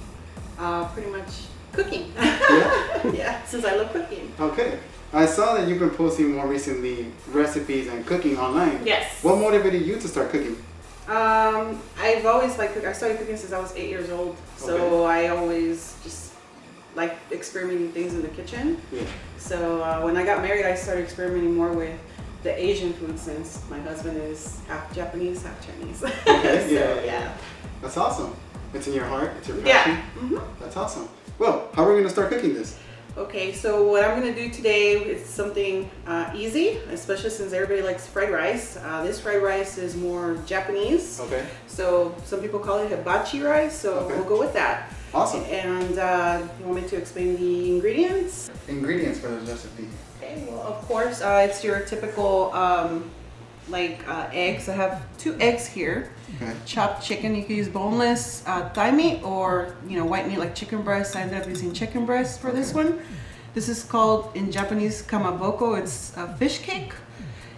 pretty much cooking. Yeah? Yeah, since I love cooking. Okay. I saw that you've been posting more recently recipes and cooking online. Yes. What motivated you to start cooking? I've always liked cooking. I started cooking since I was 8 years old, so I always just like experimenting things in the kitchen. Yeah. So when I got married, I started experimenting more with the Asian food since my husband is half Japanese, half Chinese. Okay. So, yeah. That's awesome. It's in your heart. It's your passion. Yeah. Mm-hmm. That's awesome. Well, how are we going to start cooking this? Okay, so what I'm going to do today is something easy, especially since everybody likes fried rice. This fried rice is more Japanese. Okay. So some people call it hibachi rice, so we'll go with that. Awesome. And you want me to explain the ingredients? Ingredients for the recipe. Okay, well, of course, it's your typical eggs. I have 2 eggs here. Okay. Chopped chicken, you can use boneless thigh meat or, you know, white meat like chicken breast. I ended up using chicken breast for this one. This is called in Japanese kamaboko. It's a fish cake.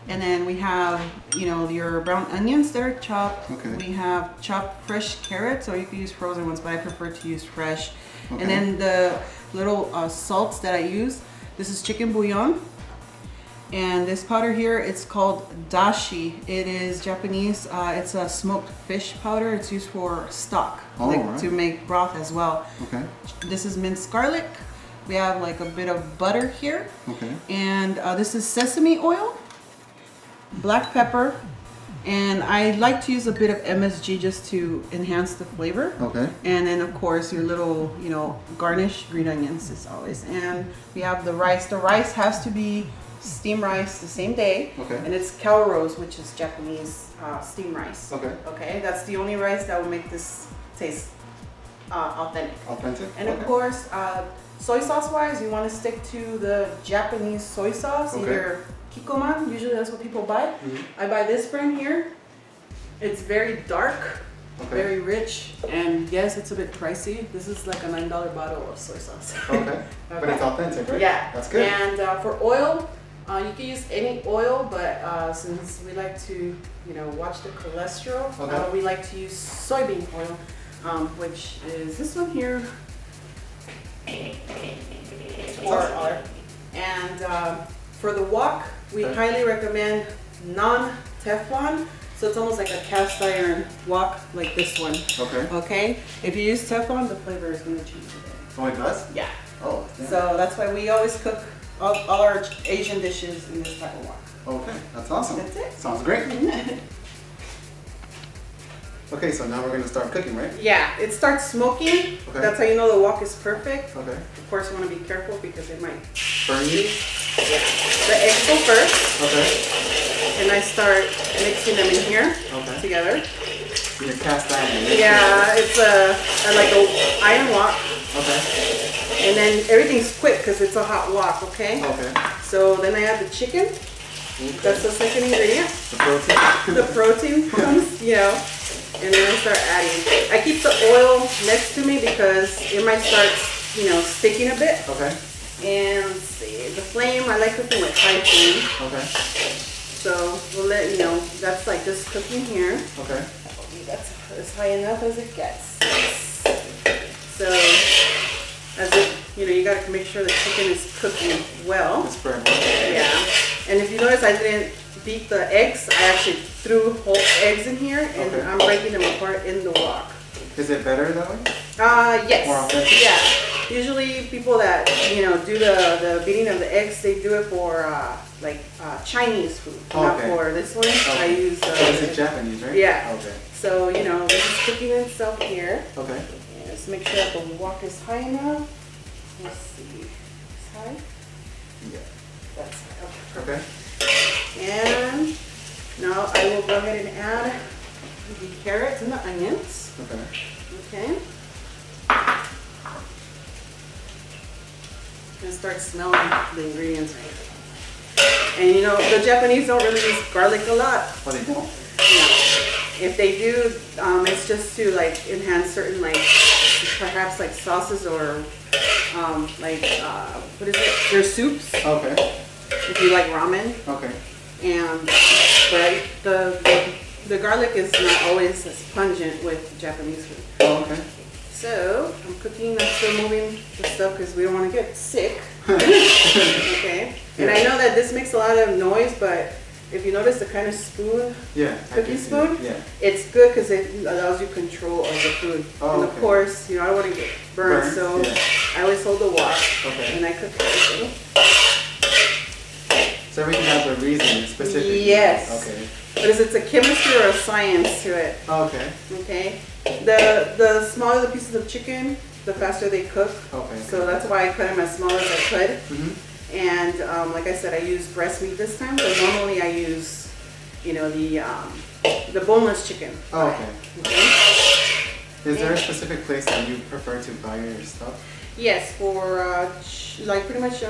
And then we have, you know, your brown onions that are chopped. Okay. We have chopped fresh carrots, or you can use frozen ones, but I prefer to use fresh. Okay. And then the little salts that I use. This is chicken bouillon. And this powder here, it's called dashi. It is Japanese. It's a smoked fish powder. It's used for stock, to make broth as well. Okay. This is minced garlic. We have like a bit of butter here. Okay. And this is sesame oil, black pepper, and I like to use a bit of MSG just to enhance the flavor. Okay. And then of course your little, you know, garnish, green onions as always. And we have the rice. The rice has to be steam rice the same day, and it's kawarose, which is Japanese steam rice. Okay, that's the only rice that will make this taste authentic. And of course, soy sauce wise, you want to stick to the Japanese soy sauce, either kikkoman. Usually that's what people buy. I buy this brand here. It's very dark, very rich, and yes, it's a bit pricey. This is like a $9 bottle of soy sauce. But it's authentic, right? Yeah, that's good. And for oil, you can use any oil, but since we like to, you know, watch the cholesterol, we like to use soybean oil, which is this one here. It's $4. And for the wok, we highly recommend non-Teflon. So it's almost like a cast iron wok, like this one. Okay. If you use Teflon, the flavor is going to change a bit. Oh, it does? Yeah. Oh. Damn. So that's why we always cook all our Asian dishes in this type of wok. Okay, that's awesome. That's it. Sounds great. Okay, so now we're going to start cooking, right? Yeah, it starts smoking. That's how you know the wok is perfect. Of course, you want to be careful because it might burn you. Yeah. The eggs go first. And I start mixing them in here together. Your cast iron. Yeah, it's like an iron wok. And then everything's quick because it's a hot wok, So then I add the chicken. That's the second ingredient. The protein. The protein comes, you know, and then I start adding. I keep the oil next to me because it might start, you know, sticking a bit. And let's see, the flame, I like cooking with high flame. So we'll let, you know, that's like just cooking here. That's as high enough as it gets. So, as if, you know, you got to make sure the chicken is cooking well. It's burning. Yeah. And if you notice, I didn't beat the eggs. I actually threw whole eggs in here, and okay. I'm breaking them apart in the wok. Is it better that way? Yes. More often? Yeah. Usually people that, you know, do the beating of the eggs, they do it for Chinese food, not for this one. Okay. I use... This is Japanese, right? Yeah. Okay. So, you know, this is cooking itself here. Okay. And just make sure that the wok is high enough. Let's see. It's high? Yeah. That's high. Okay. Okay. And now I will go ahead and add the carrots and the onions. Okay. Okay. I'm going to start smelling the ingredients right now. And you know, the Japanese don't really use garlic a lot. Oh, they don't? No. If they do, it's just to enhance certain perhaps sauces or what is it? Their soups. Okay. If you like ramen. Okay. And but the garlic is not always as pungent with Japanese food. Oh, okay. So I'm cooking. I'm still moving the stuff because we don't want to get sick. Okay. And I know that this makes a lot of noise, but if you notice the kind of spoon, it's good because it allows you control of the food. Oh, and of course, you know, I don't want to get burnt, so I always hold the wok and I cook everything. So everything has a reason specifically. Yes. Okay. Because it's a chemistry or a science to it. Okay. Okay. The smaller the pieces of chicken, the faster they cook. Okay. So that's why I cut them as small as I could. Mm-hmm. And like I said, I used breast meat this time, but normally I use, you know, the boneless chicken. Oh, okay. Okay. Is there a specific place that you prefer to buy your stuff? Yes, for pretty much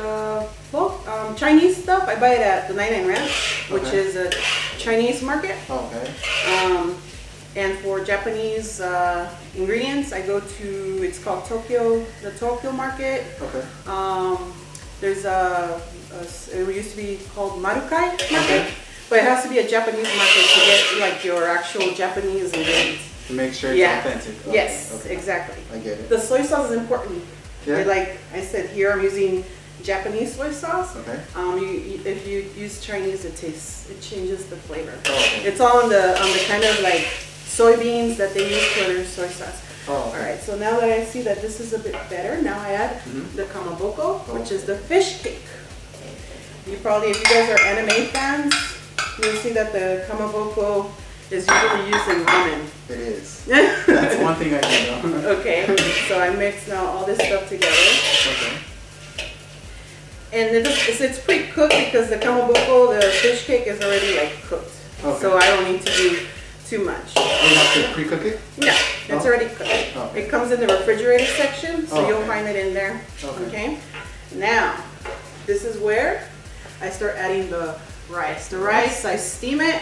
Chinese stuff. I buy it at the 99 Ranch, which is a Chinese market. Okay. And for Japanese ingredients, I go to, it's called the Tokyo market. Okay. There's it used to be called Marukai market, but it has to be a Japanese market to get your actual Japanese ingredients. To make sure it's authentic. Okay. Yes, exactly. I get it. The soy sauce is important. Yeah. Like I said, here I'm using Japanese soy sauce. Okay. If you use Chinese, it changes the flavor. Oh, okay. It's all on the kind of soybeans that they use for their soy sauce. Oh, okay. All right. So now that I see that this is a bit better, now I add the kamaboko, which is the fish cake. You probably, if you guys are anime fans, you'll see that the kamaboko is usually used in ramen. It is. That's one thing I do know. Okay, so I mix now all this stuff together. Okay. And it's pre-cooked because the kamaboko, the fish cake, is already cooked. Okay. So I don't need to do too much. You have to pre-cook it? No, it's already cooked. Oh. It comes in the refrigerator section, so you'll find it in there. Okay. Okay. Now, this is where I start adding the rice. The rice, I steam it.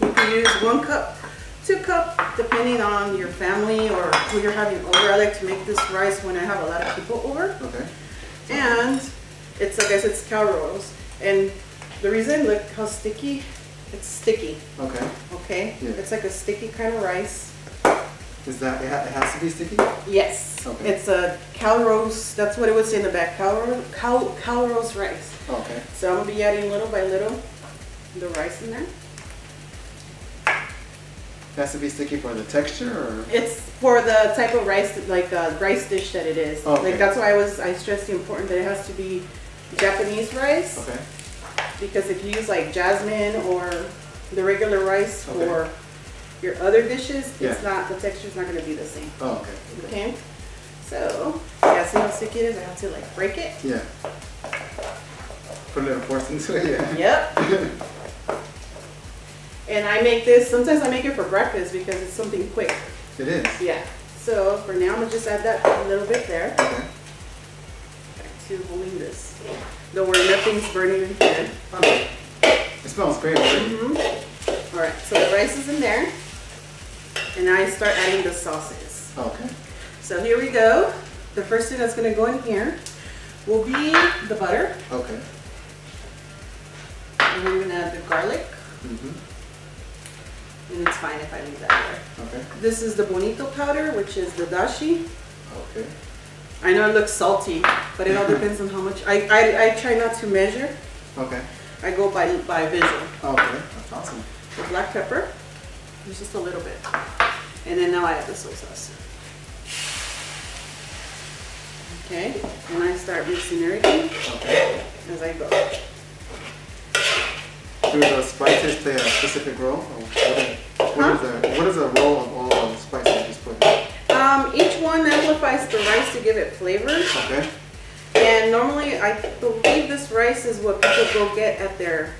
You can use 1 cup, 2 cup, depending on your family or who you're having over. I like to make this rice when I have a lot of people over. Okay. And it's, like I said, it's cow rolls. And the reason, look how sticky, it's sticky. Okay. Okay. Yeah. It's like a sticky kind of rice. Is that, it has to be sticky? Yes. Okay. It's a cow roast, that's what it would say in the back, cow roast rice. Okay. So I'm going to be adding little by little the rice in there. It has to be sticky for the texture, or it's for the type of rice, rice dish that it is. Okay. That's why I stressed the importance that it has to be Japanese rice. Okay. Because if you use jasmine or the regular rice for your other dishes, it's not, the texture's not going to be the same. Oh, okay. Okay. So see how sticky it is. I have to break it. Yeah. Put a little force into it. Yeah. Yep. And I make this, sometimes I make it for breakfast because it's something quick. It is? Yeah. So for now, I'm going to just add that a little bit there. Okay. Back to holding this. Don't worry, nothing's burning in here. It smells great already. Mm-hmm. All right, so the rice is in there. And now I start adding the sauces. Okay. So here we go. The first thing that's going to go in here will be the butter. Okay. And then we're going to add the garlic. Mm-hmm. And it's fine if I leave that there. Okay. This is the bonito powder, which is the dashi. Okay. I know it looks salty, but it all depends on how much. I try not to measure. Okay. I go by vision. Okay, that's awesome. The black pepper, just a little bit. And then now I add the soy sauce. Okay, and I start mixing everything as I go. Do the spices play a specific role? Or what is the role of all the spices you just put in? Each one amplifies the rice to give it flavor. Okay. And normally, I believe this rice is what people go get at their,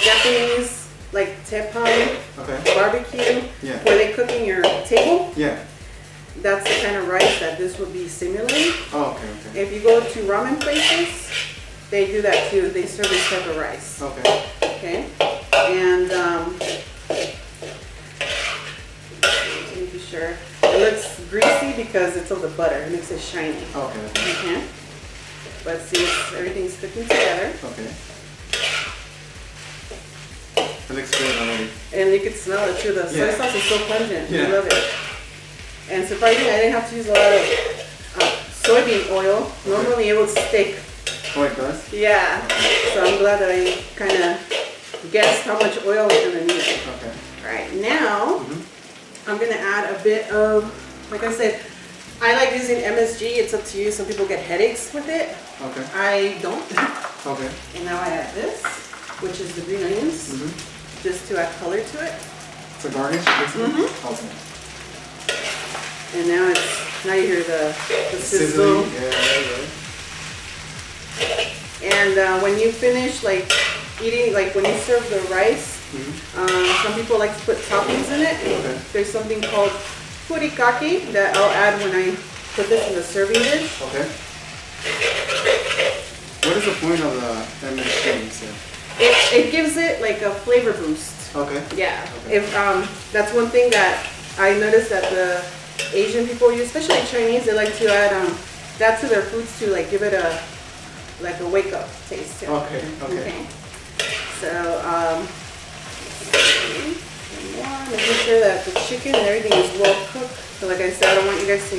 Japanese, like teppan barbecue, where they cook in your table. Yeah. That's the kind of rice that this would be simulating. Oh, okay, okay. If you go to ramen places, they do that too. They serve this type of rice. Okay. Okay. And making sure it looks greasy because it's all the butter. It makes it shiny. Okay. Okay. But see, everything's sticking together. Okay. It looks good already. And you can smell it too. The soy sauce is so pungent. Yeah. I love it. And surprisingly, I didn't have to use a lot of soybean oil. Normally it would stick. Oh, it does? Yeah. So I'm glad that I kind of guessed how much oil we're going to need. Okay. Alright, now I'm going to add a bit of, like I said, I like using MSG. It's up to you. Some people get headaches with it. Okay. I don't. Okay. And now I add this, which is the green onions, just to add color to it. It's a garnish, basically? Awesome. And now it's, now you hear the sizzle. Yeah, and when you finish like eating, like when you serve the rice, some people like to put toppings in it. Okay. There's something called furikake that I'll add when I put this in the serving dish. Okay. What is the point of the MSG? It gives it like a flavor boost. Okay. Yeah. Okay. If that's one thing that I noticed that the Asian people use, especially Chinese, they like to add that to their foods to like give it a like a wake up taste too. Okay, okay. Okay. So making sure that the chicken and everything is well cooked. So like I said, I don't want you guys to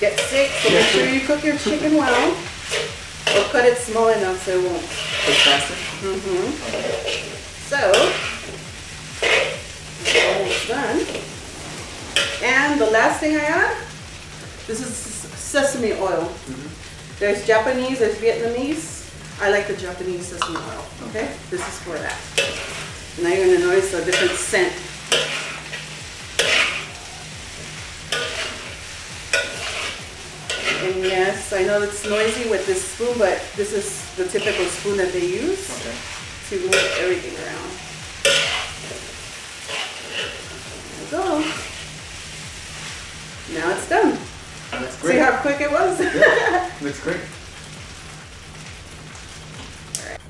get sick, so make sure you cook your chicken well. Or cut it small enough so it won't cook faster. Okay. So almost done. And the last thing I add, this is sesame oil. There's Japanese, there's Vietnamese. I like the Japanese sesame oil, okay? This is for that. Now you're gonna notice a different scent. And yes, I know it's noisy with this spoon, but this is the typical spoon that they use to move everything around. There we go. Now it's done. That's great. See how quick it was? Yeah, looks great. Alright.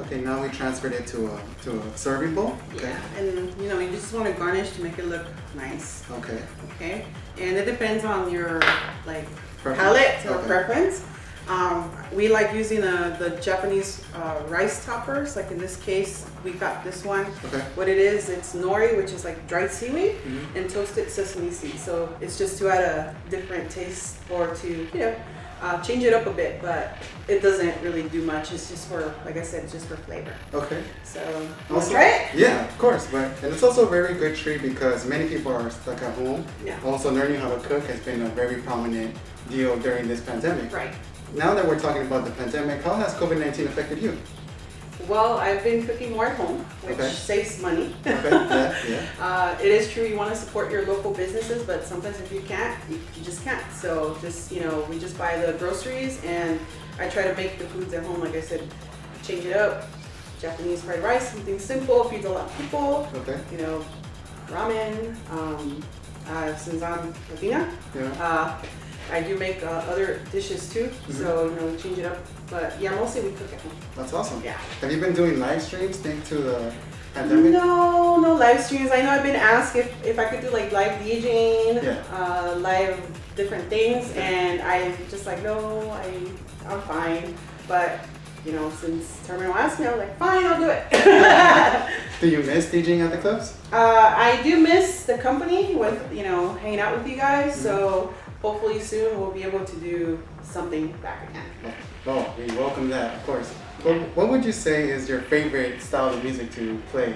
Okay, now we transferred it to a serving bowl. Okay. Yeah, and you know, you just want to garnish to make it look nice. Okay. Okay, and it depends on your like palate or preference. We like using the Japanese rice toppers, like in this case, we got this one. Okay. What it is, it's nori, which is like dried seaweed, and toasted sesame seeds. So it's just to add a different taste or to, you know, change it up a bit, but it doesn't really do much. It's just for, like I said, it's just for flavor. Okay. So, also, try it? Yeah, of course. But, and it's also a very good treat because many people are stuck at home. Yeah. Also, learning how to cook has been a very prominent deal during this pandemic. Right. Now that we're talking about the pandemic, how has COVID-19 affected you? Well, I've been cooking more at home, which saves money. Okay. Yeah, yeah. It is true you want to support your local businesses, but sometimes if you can't, you just can't. So just, you know, we just buy the groceries and I try to make the foods at home, like I said, change it up. Japanese fried rice, something simple, feeds a lot of people. Okay. You know, ramen. Since I'm Latina. Yeah. I do make other dishes too, so you know, we change it up. But yeah, mostly we cook at home. That's awesome. Yeah. Have you been doing live streams thanks to the pandemic? No, no live streams. I know I've been asked if I could do like live DJing, live different things, and I'm just like, no, I'm fine. But you know, since Terminal asked me, I was like, fine, I'll do it. Do you miss DJing at the clubs? I do miss the company with, you know, hanging out with you guys. So hopefully soon we'll be able to do something back again. Well, we welcome that, of course. But what would you say is your favorite style of music to play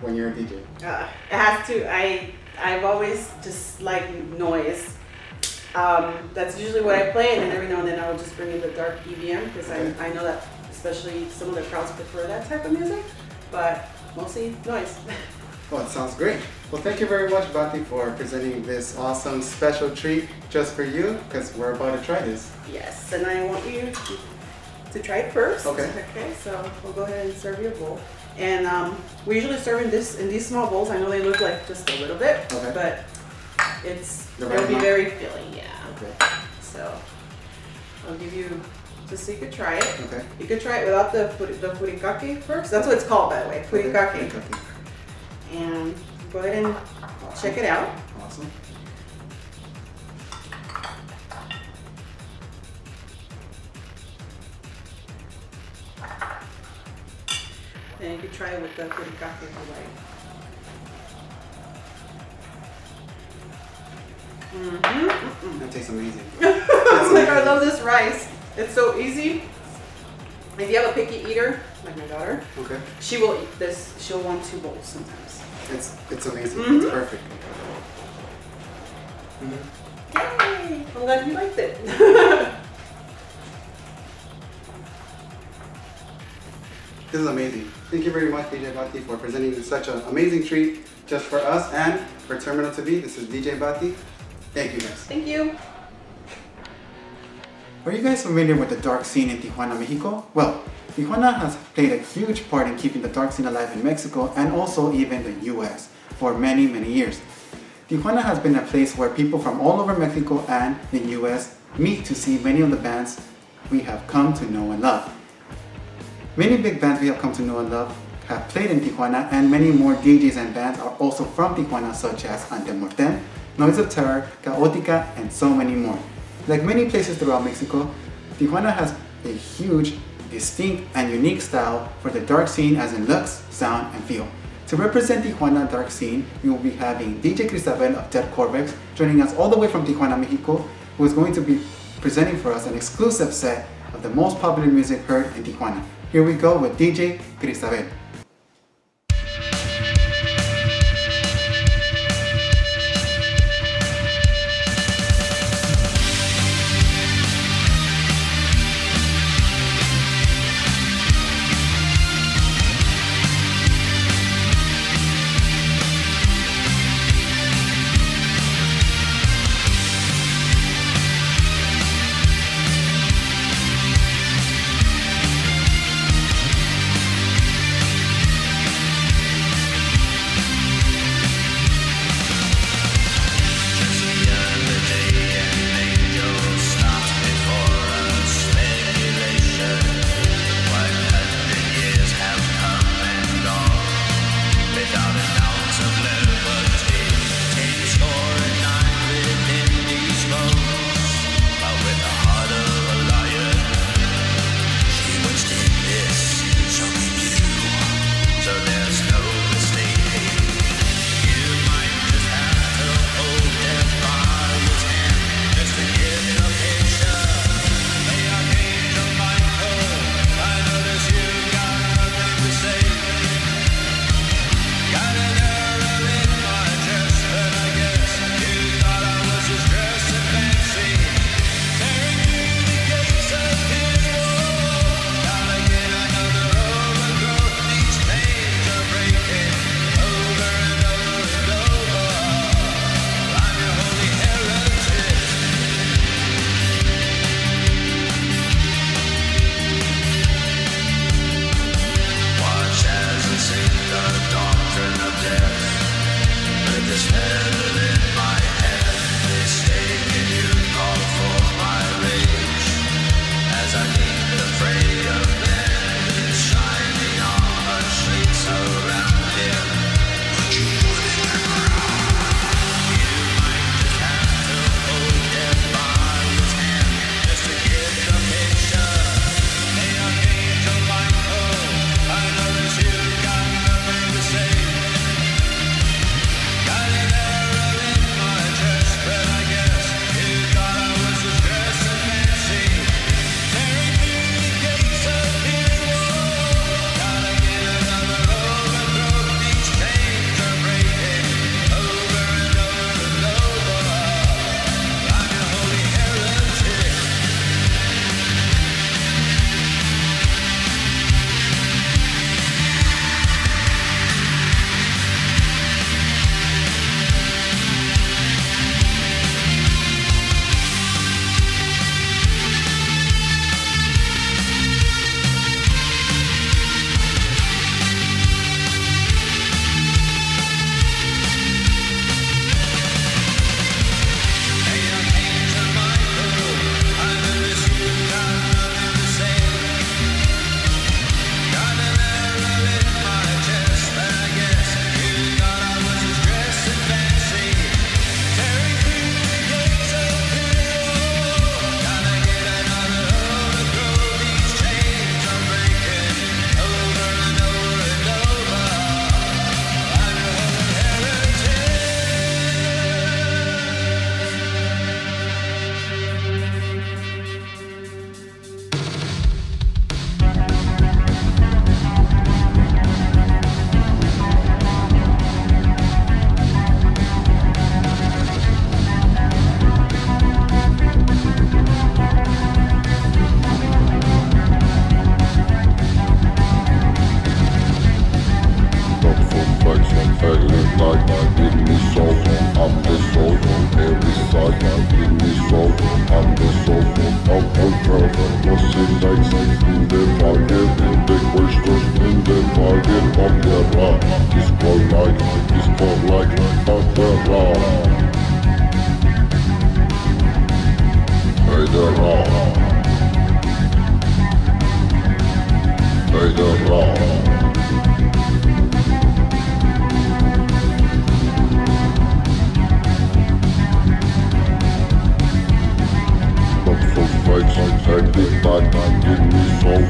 when you're a DJ? It has to. I've always just like noise. That's usually what I play, and then every now and then I'll just bring in the dark EDM because I know that especially some of the crowds prefer that type of music, but mostly noise. Well, it sounds great. Well, thank you very much, Baty, for presenting this awesome special treat just for you because we're about to try this. Yes, and I want you to try it first. Okay. Okay, so we'll go ahead and serve your bowl. And we usually serve in these small bowls. I know they look like just a little bit, okay, but it'll be very filling, yeah. Okay. So I'll give you just so you could try it. Okay. You could try it without the furikake first. That's what it's called, by the way, furikake. Okay. And go ahead and check it out. Awesome. And you could try it with the furikake if you like. Mm-hmm. Mm-hmm. That tastes amazing. I'm like, I love this rice. It's so easy. If you have a picky eater, like my daughter, okay, she will eat this. She'll want two bowls sometimes. It's amazing. Mm-hmm. It's perfect. Mm-hmm. Yay! I'm glad you liked it. This is amazing. Thank you very much, DJ Baty, for presenting such an amazing treat just for us and for Terminal TV. This is DJ Baty. Thank you, guys. Thank you. Are you guys familiar with the dark scene in Tijuana, Mexico? Well, Tijuana has played a huge part in keeping the dark scene alive in Mexico and also even the US for many, many years. Tijuana has been a place where people from all over Mexico and the US meet to see many of the bands we have come to know and love. Many big bands we have come to know and love have played in Tijuana, and many more DJs and bands are also from Tijuana, such as Ante Mortem, Noise of Terror, Caótica, and so many more. Like many places throughout Mexico, Tijuana has a huge, distinct, and unique style for the dark scene as in looks, sound, and feel. To represent Tijuana dark scene, we will be having DJ Christabel of Dead Corvex joining us all the way from Tijuana, Mexico, who is going to be presenting for us an exclusive set of the most popular music heard in Tijuana. Here we go with DJ Christabel.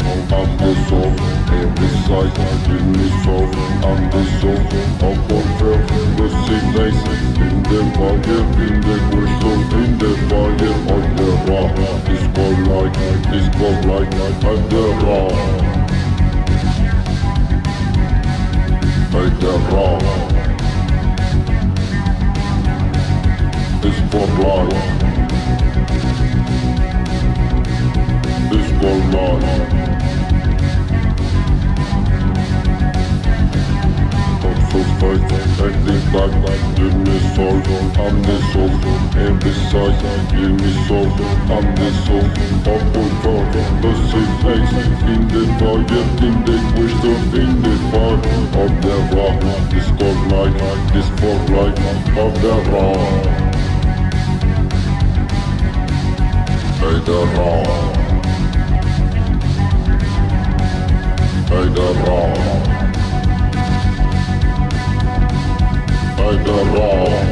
I'm the soul, every sight in the soul. I'm the soul of what felt resignates. In the fire, in the crystal, in the fire on the rock. Disco light, at the rock. At the rock. Disco light. Fight, acting back, give me soul, I'm the soul, every side, give me soul, I'm the soul, of the dark, the sickness, in the fire, in the crystal, in the fire, of the rock, this cold light, this cold light, of the rock, hey the rock, hey the rock. I got wrong.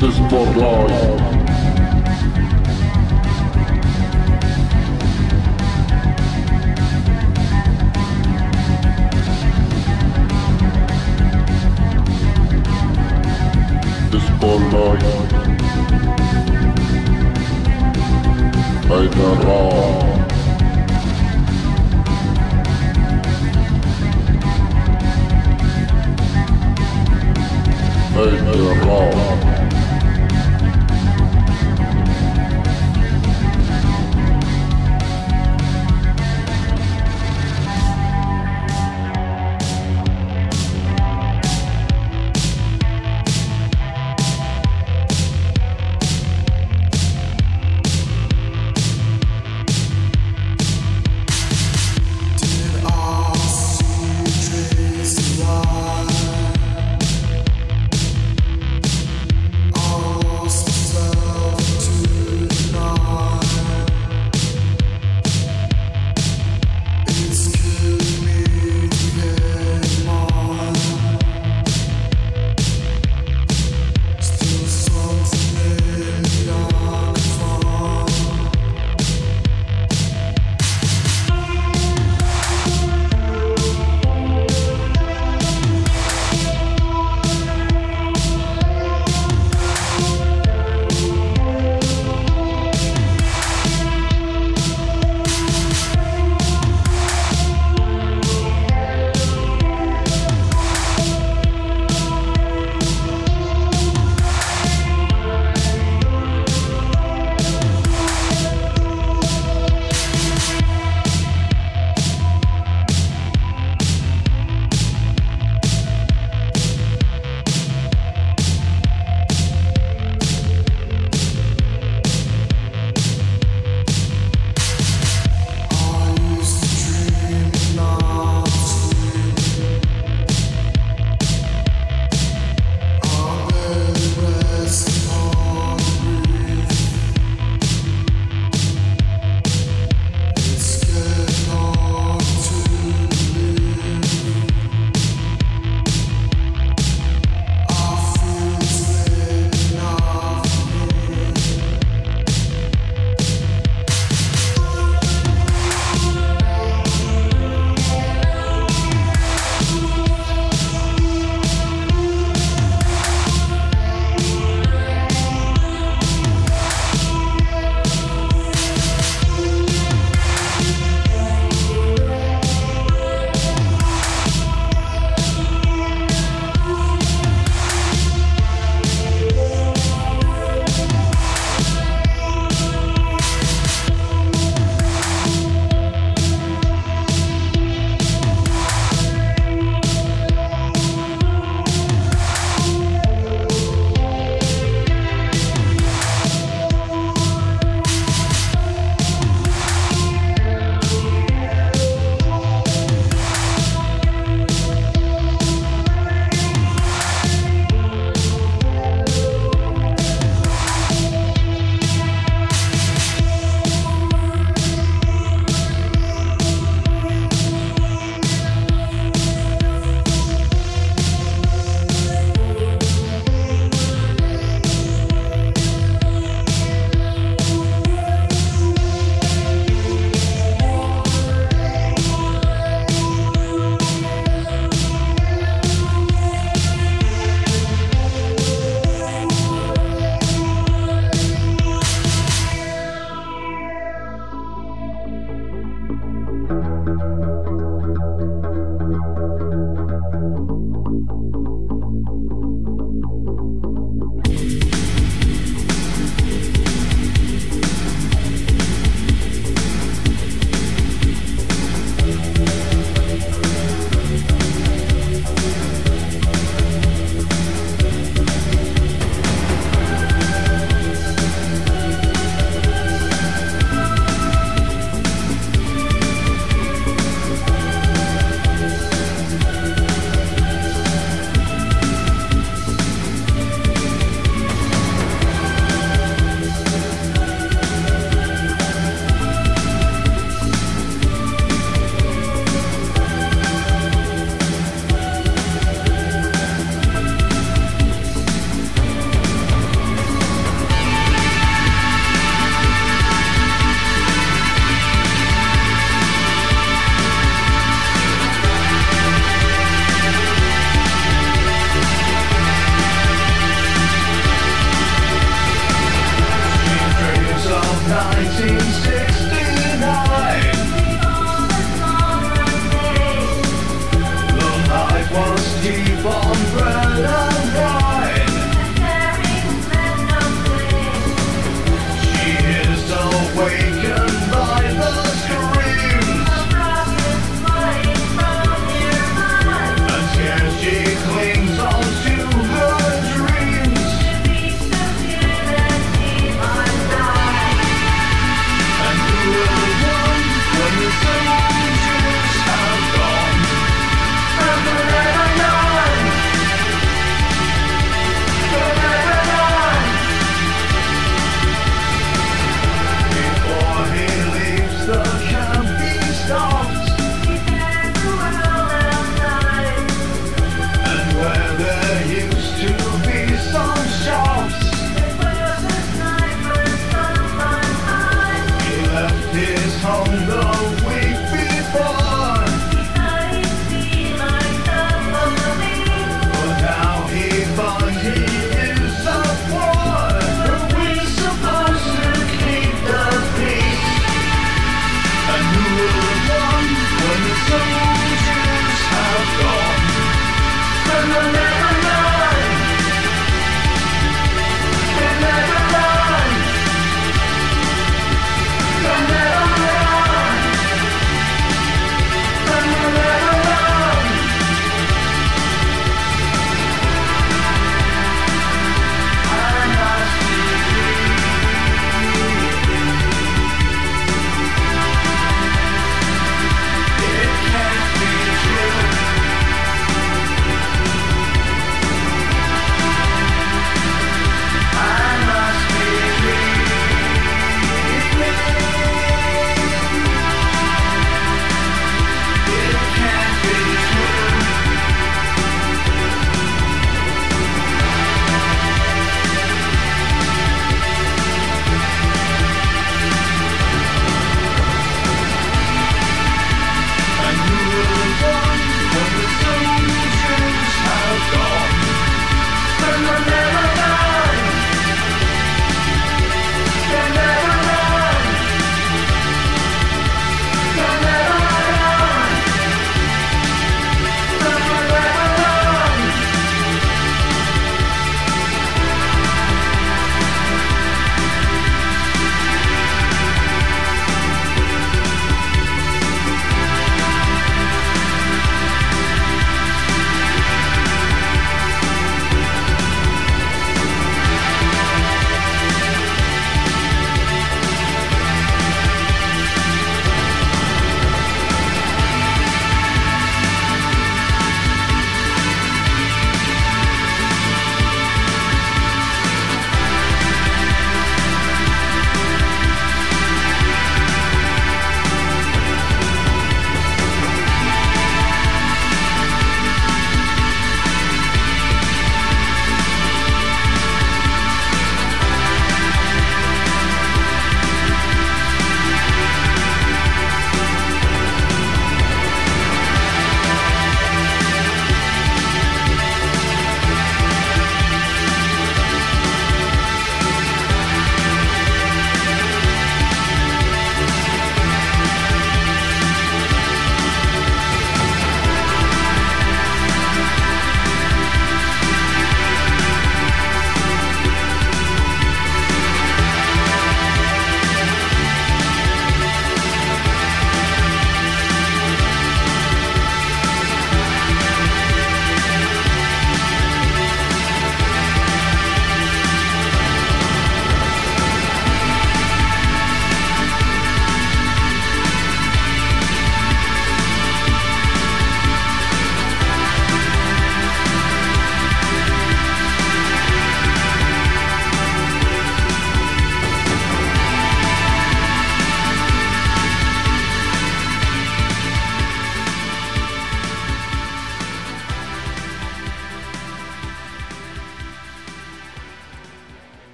This for life. This for life. I got wrong. Hey, the rock.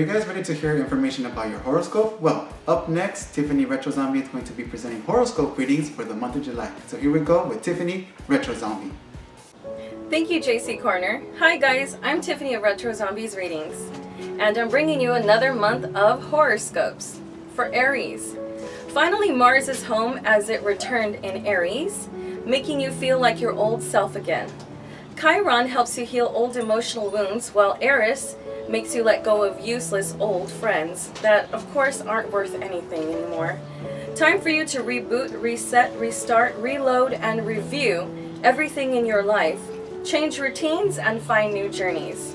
you guys ready to hear information about your horoscope? Well, up next, Tiffany Retro Zombie is going to be presenting horoscope readings for the month of July. So here we go with Tiffany Retro Zombie. Thank you, JC Corner. Hi guys, I'm Tiffany of Retro Zombies Readings, and I'm bringing you another month of horoscopes. For Aries, finally Mars is home as it returned in Aries, making you feel like your old self again. Chiron helps you heal old emotional wounds, while Eris makes you let go of useless old friends that, of course, aren't worth anything anymore. Time for you to reboot, reset, restart, reload, and review everything in your life. Change routines and find new journeys.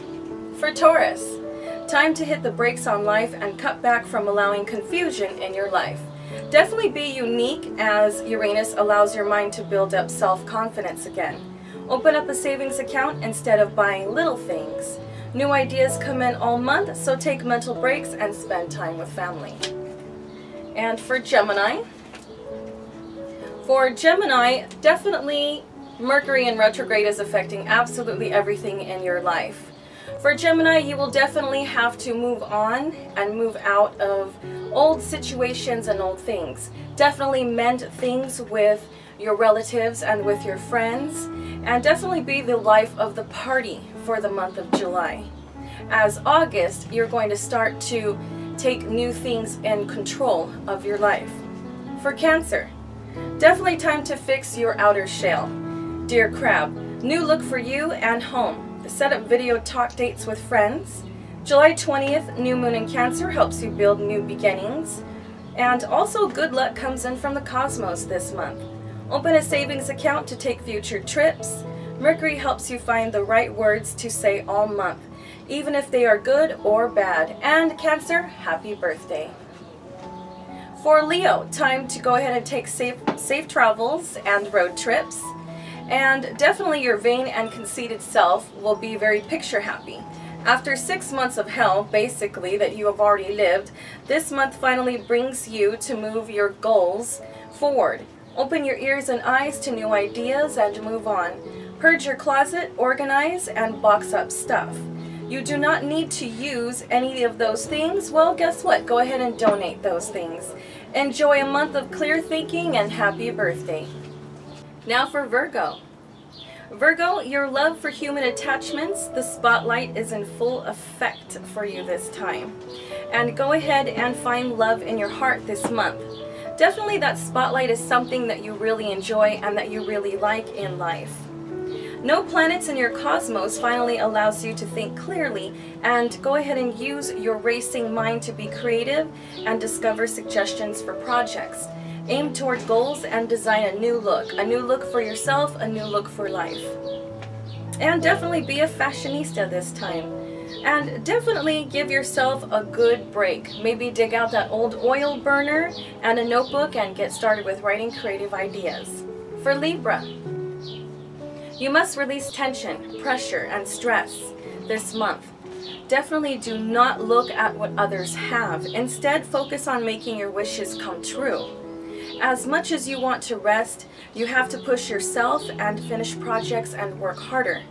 For Taurus, time to hit the brakes on life and cut back from allowing confusion in your life. Definitely be unique, as Uranus allows your mind to build up self-confidence again. Open up a savings account instead of buying little things. New ideas come in all month, so take mental breaks and spend time with family. And for Gemini, definitely Mercury in retrograde is affecting absolutely everything in your life. For Gemini, you will definitely have to move on and move out of old situations and old things. Definitely mend things with your relatives and with your friends, and definitely be the life of the party for the month of July. As August, you're going to start to take new things in control of your life. For Cancer, definitely time to fix your outer shell. Dear Crab, new look for you and home. Set up video talk dates with friends. July 20th, new moon in Cancer helps you build new beginnings. And also good luck comes in from the cosmos this month. Open a savings account to take future trips. Mercury helps you find the right words to say all month, even if they are good or bad. And Cancer, happy birthday. For Leo, time to go ahead and take safe travels and road trips. And definitely your vain and conceited self will be very picture happy. After 6 months of hell, basically, that you have already lived, this month finally brings you to move your goals forward. Open your ears and eyes to new ideas and move on. Purge your closet, organize, and box up stuff. You do not need to use any of those things. Well, guess what? Go ahead and donate those things. Enjoy a month of clear thinking and happy birthday. Now for Virgo. Virgo, your love for human attachments, the spotlight is in full effect for you this time. And go ahead and find love in your heart this month. Definitely that spotlight is something that you really enjoy and that you really like in life. No planets in your cosmos finally allows you to think clearly, and go ahead and use your racing mind to be creative and discover suggestions for projects. Aim toward goals and design a new look for yourself, a new look for life. And definitely be a fashionista this time. And definitely give yourself a good break. Maybe dig out that old oil burner and a notebook and get started with writing creative ideas. For Libra, you must release tension, pressure, and stress this month. Definitely do not look at what others have. Instead, focus on making your wishes come true. As much as you want to rest, you have to push yourself and finish projects and work harder.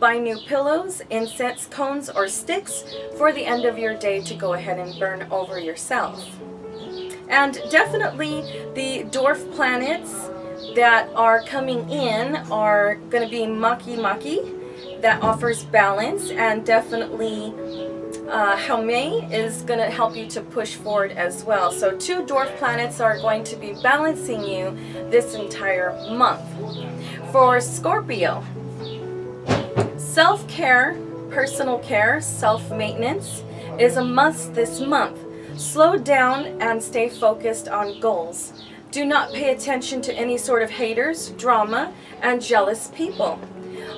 Buy new pillows, incense, cones, or sticks for the end of your day to go ahead and burn over yourself. And definitely the dwarf planets that are coming in are going to be Maki Maki, that offers balance, and definitely Haumei is going to help you to push forward as well. So two dwarf planets are going to be balancing you this entire month. For Scorpio, self-care, personal care, self-maintenance is a must this month. Slow down and stay focused on goals. Do not pay attention to any sort of haters, drama, and jealous people.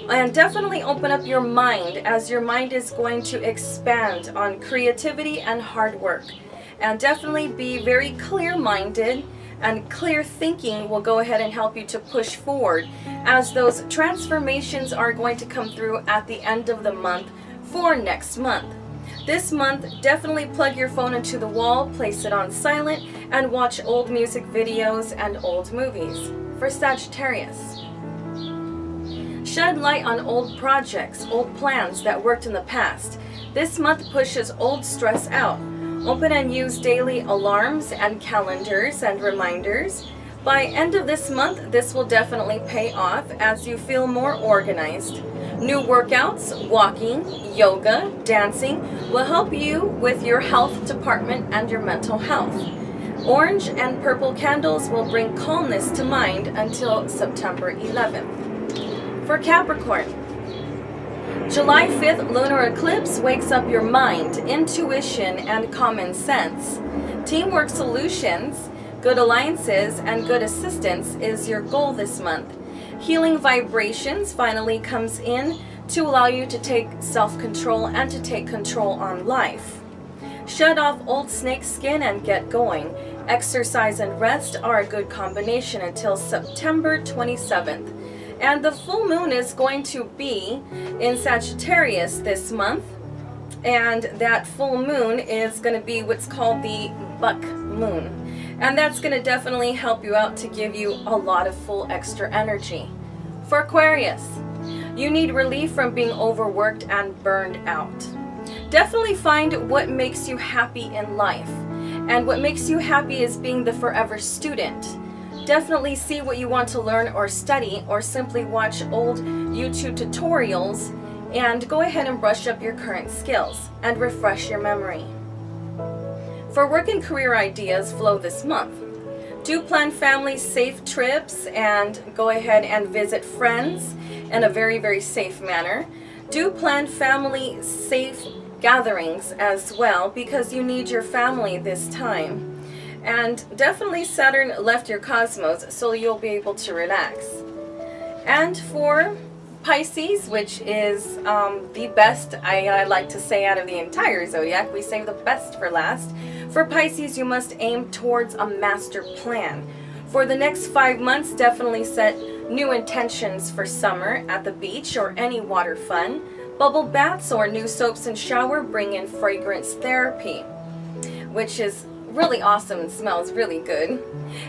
And definitely open up your mind, as your mind is going to expand on creativity and hard work. And definitely be very clear-minded, and clear thinking will go ahead and help you to push forward, as those transformations are going to come through at the end of the month for next month. This month, definitely plug your phone into the wall, place it on silent, and watch old music videos and old movies. For Sagittarius, shed light on old projects, old plans that worked in the past. This month pushes old stress out. Open and use daily alarms and calendars and reminders. By end of this month, this will definitely pay off as you feel more organized. New workouts, walking, yoga, dancing will help you with your health department and your mental health. Orange and purple candles will bring calmness to mind until September 11th. For Capricorn, July 5th lunar eclipse wakes up your mind, intuition, and common sense. Teamwork solutions, good alliances, and good assistance is your goal this month. Healing vibrations finally comes in to allow you to take self-control and to take control on life. Shed off old snake skin and get going. Exercise and rest are a good combination until September 27th. And the full moon is going to be in Sagittarius this month. And that full moon is going to be what's called the buck moon. And that's going to definitely help you out to give you a lot of full extra energy. For Aquarius, you need relief from being overworked and burned out. Definitely find what makes you happy in life. And what makes you happy is being the forever student. Definitely see what you want to learn or study, or simply watch old YouTube tutorials and go ahead and brush up your current skills and refresh your memory. For work and career ideas, flow this month. Do plan family safe trips and go ahead and visit friends in a very, very safe manner. Do plan family safe gatherings as well, because you need your family this time. And definitely Saturn left your cosmos, so you'll be able to relax. And for Pisces, which is the best, I like to say, out of the entire zodiac, we save the best for last. For Pisces, you must aim towards a master plan. For the next 5 months, definitely set new intentions for summer at the beach or any water fun. Bubble baths or new soaps and shower bring in fragrance therapy, which is really awesome and smells really good.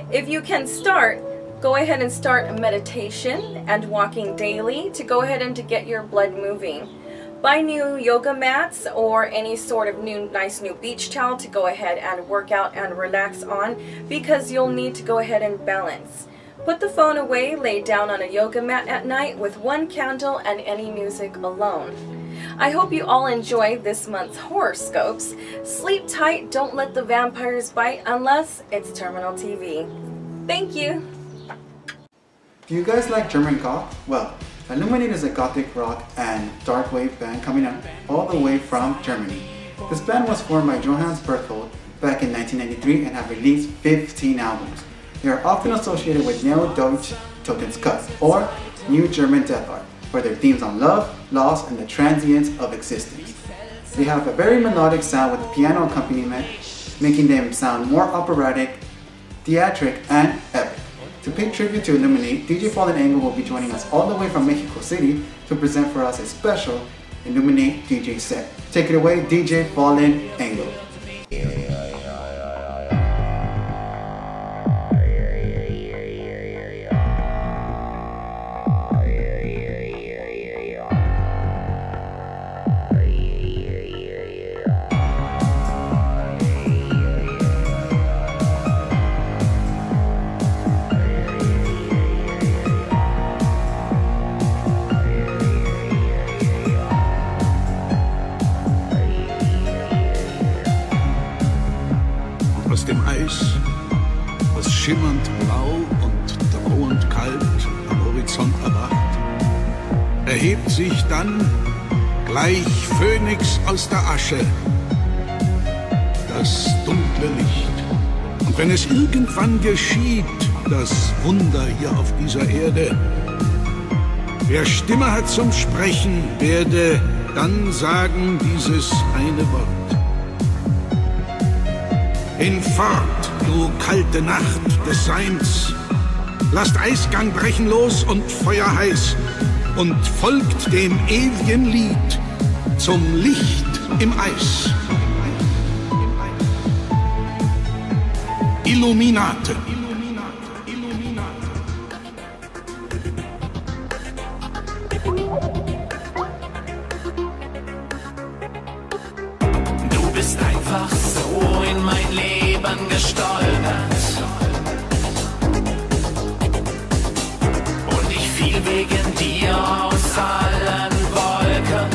If you can start, go ahead and start meditation and walking daily to go ahead and to get your blood moving. Buy new yoga mats or any sort of new nice new beach towel to go ahead and work out and relax on, because you'll need to go ahead and balance. Put the phone away, lay down on a yoga mat at night with one candle and any music alone. I hope you all enjoy this month's horoscopes. Sleep tight, don't let the vampires bite, unless it's Terminal TV. Thank you! Do you guys like German goth? Well, Illuminate is a gothic rock and dark wave band coming up all the way from Germany. This band was formed by Johannes Berthold back in 1993 and have released 15 albums. They are often associated with Neo-Deutsch Totenskutz or New German Death Art for their themes on love, loss, and the transience of existence. They have a very melodic sound with piano accompaniment, making them sound more operatic, theatric, and epic. To pay tribute to Illuminate, DJ Fallen Engel will be joining us all the way from Mexico City to present for us a special Illuminate DJ set. Take it away, DJ Fallen Engel. Schimmernd blau und drohend kalt am Horizont erwacht, erhebt sich dann gleich Phönix aus der Asche das dunkle Licht. Und wenn es irgendwann geschieht, das Wunder hier auf dieser Erde, wer Stimme hat zum Sprechen, werde dann sagen dieses eine Wort: Hinfort! Du kalte Nacht des Seins, lasst Eisgang brechen los und Feuer heiß und folgt dem ewigen Lied zum Licht im Eis. Illuminate. Leben gestolpert und ich fiel wegen dir aus allen Wolken.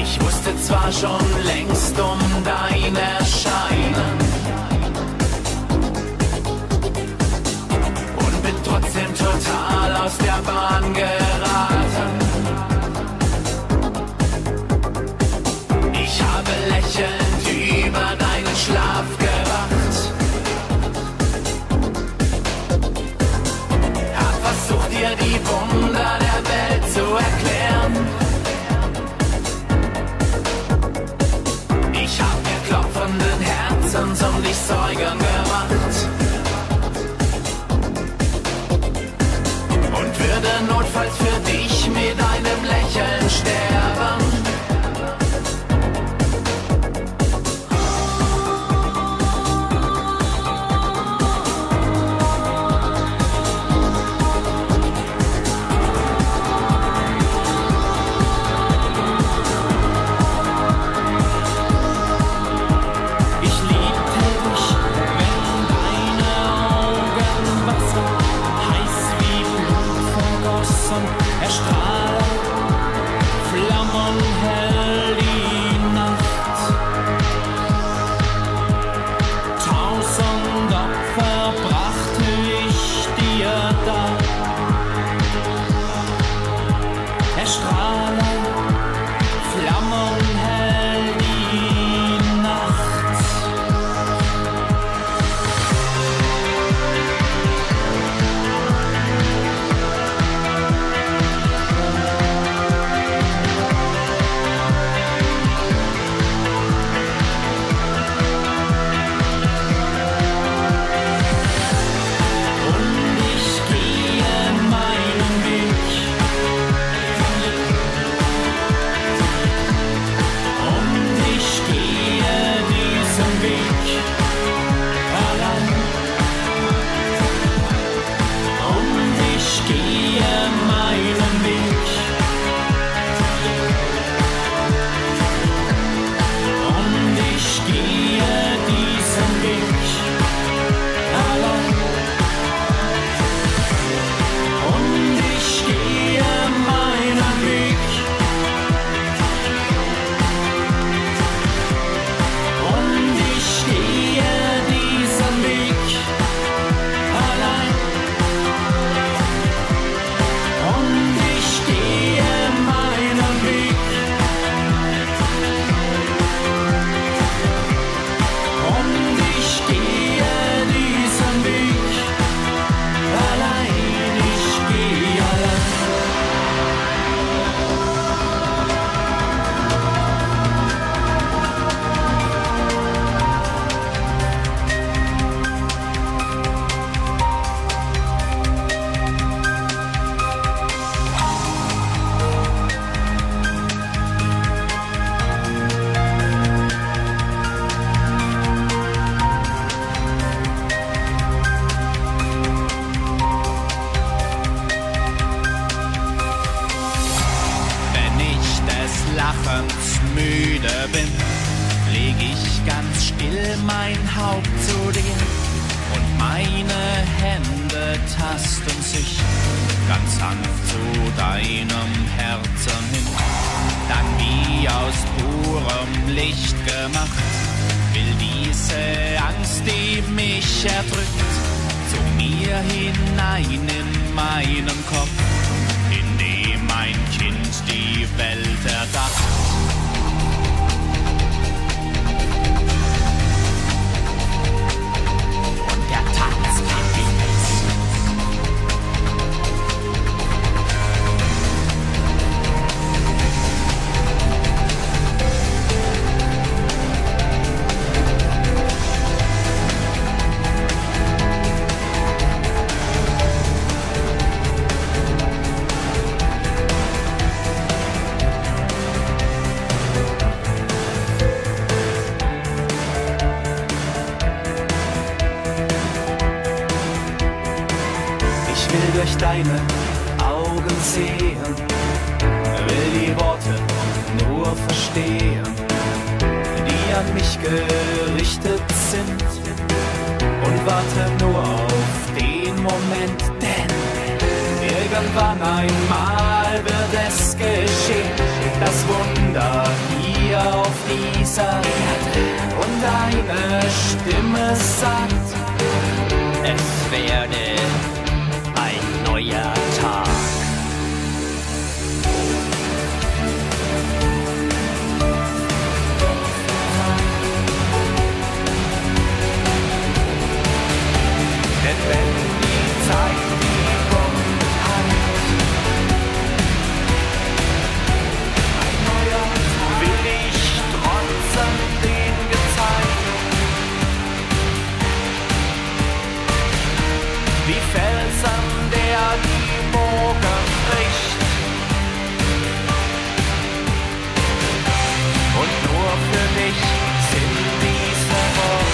Ich wusste zwar schon längst um dein Erscheinen und bin trotzdem total aus der Bahn geraten. Ich habe lächelnd über deinen Schlaf gewacht, hab versucht dir die Wunder der Welt zu erklären. Ich hab mir klopfenden Herzens um dich Sorgen gemacht und würde notfalls für dich mit einem Lächeln sterben. Will die Worte nur verstehen, die an mich gerichtet sind und warte nur auf den Moment, denn irgendwann einmal wird es geschehen, das Wunder hier auf dieser Erde, und eine Stimme sagt, es werde ein neuer Tag. Denn wenn die Zeit die Bombe hat, will ich trotzdem den gezeigt. Die Felsen, der die Bogen bricht. Und nur für dich sind diese Worte.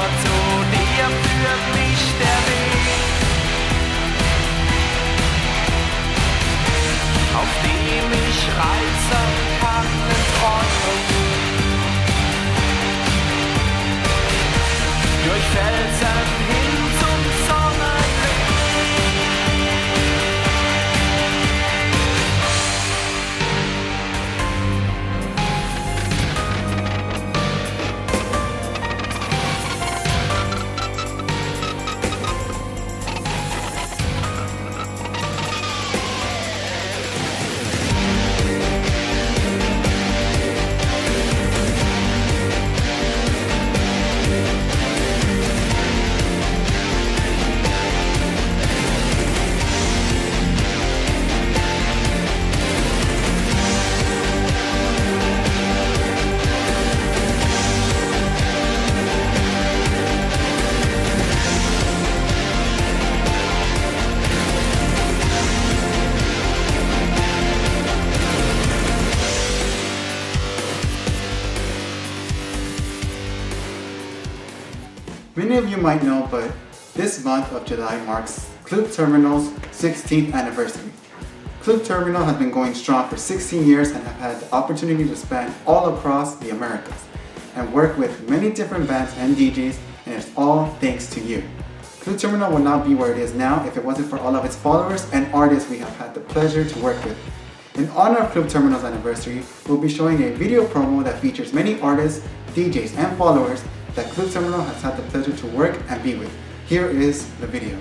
Zu dir führt mich der Weg, auf dem ich reisen kann in Träumen. Durch Felsen hin zum Many of you might know, but this month of July marks Klub Terminal's 16th anniversary. Klub Terminal has been going strong for 16 years and have had the opportunity to span all across the Americas and work with many different bands and DJs, and it's all thanks to you. Klub Terminal would not be where it is now if it wasn't for all of its followers and artists we have had the pleasure to work with. In honor of Klub Terminal's anniversary, we'll be showing a video promo that features many artists, DJs, and followers that Klub Terminal has had the pleasure to work and be with. Here is the video.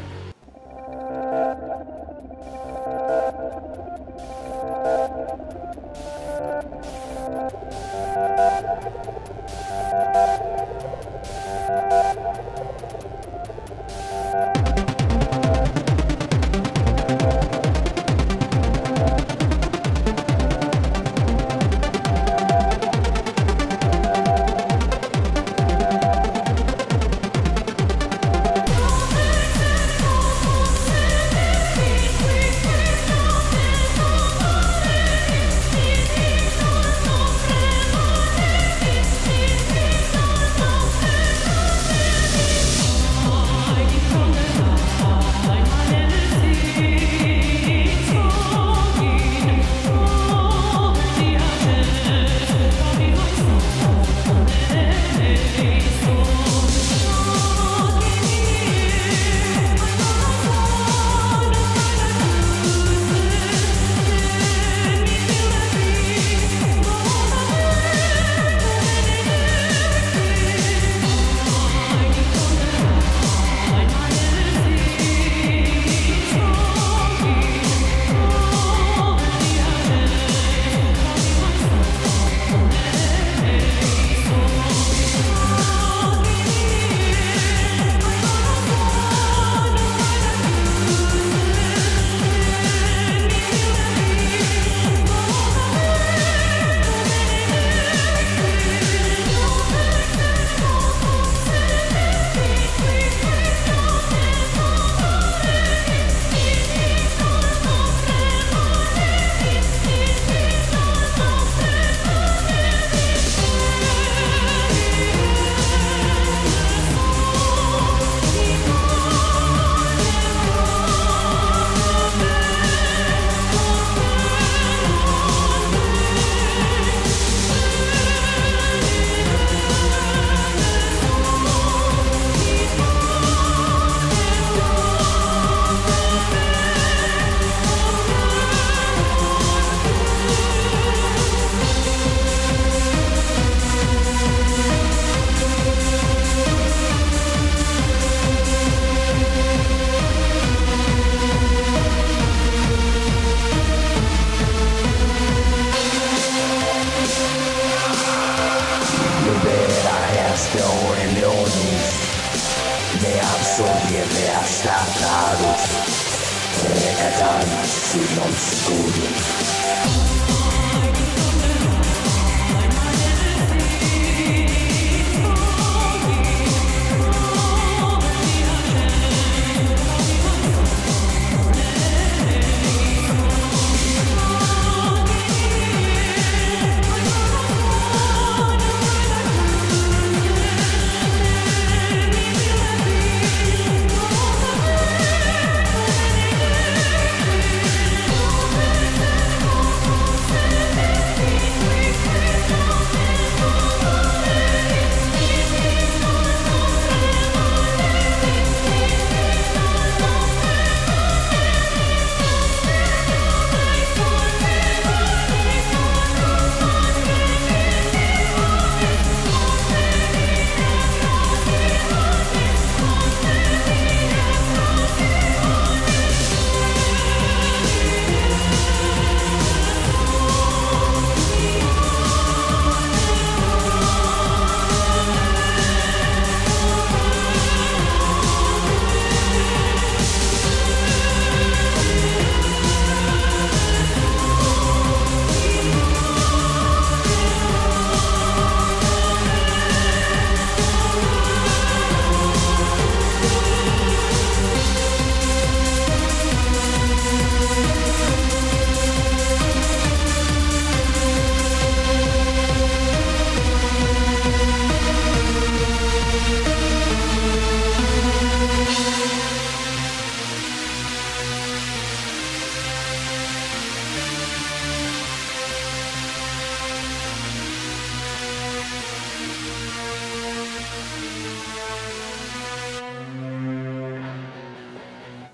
still ilusos, me absorbe, astapados, regadan sin obscuros.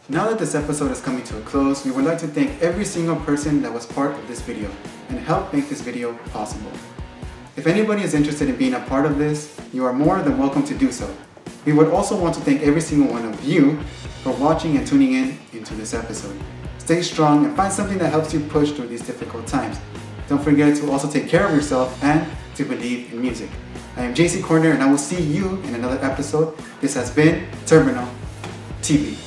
Now that this episode is coming to a close, we would like to thank every single person that was part of this video and helped make this video possible. If anybody is interested in being a part of this, you are more than welcome to do so. We would also want to thank every single one of you for watching and tuning in into this episode. Stay strong and find something that helps you push through these difficult times. Don't forget to also take care of yourself and to believe in music. I am JC Corner and I will see you in another episode. This has been Terminal TV.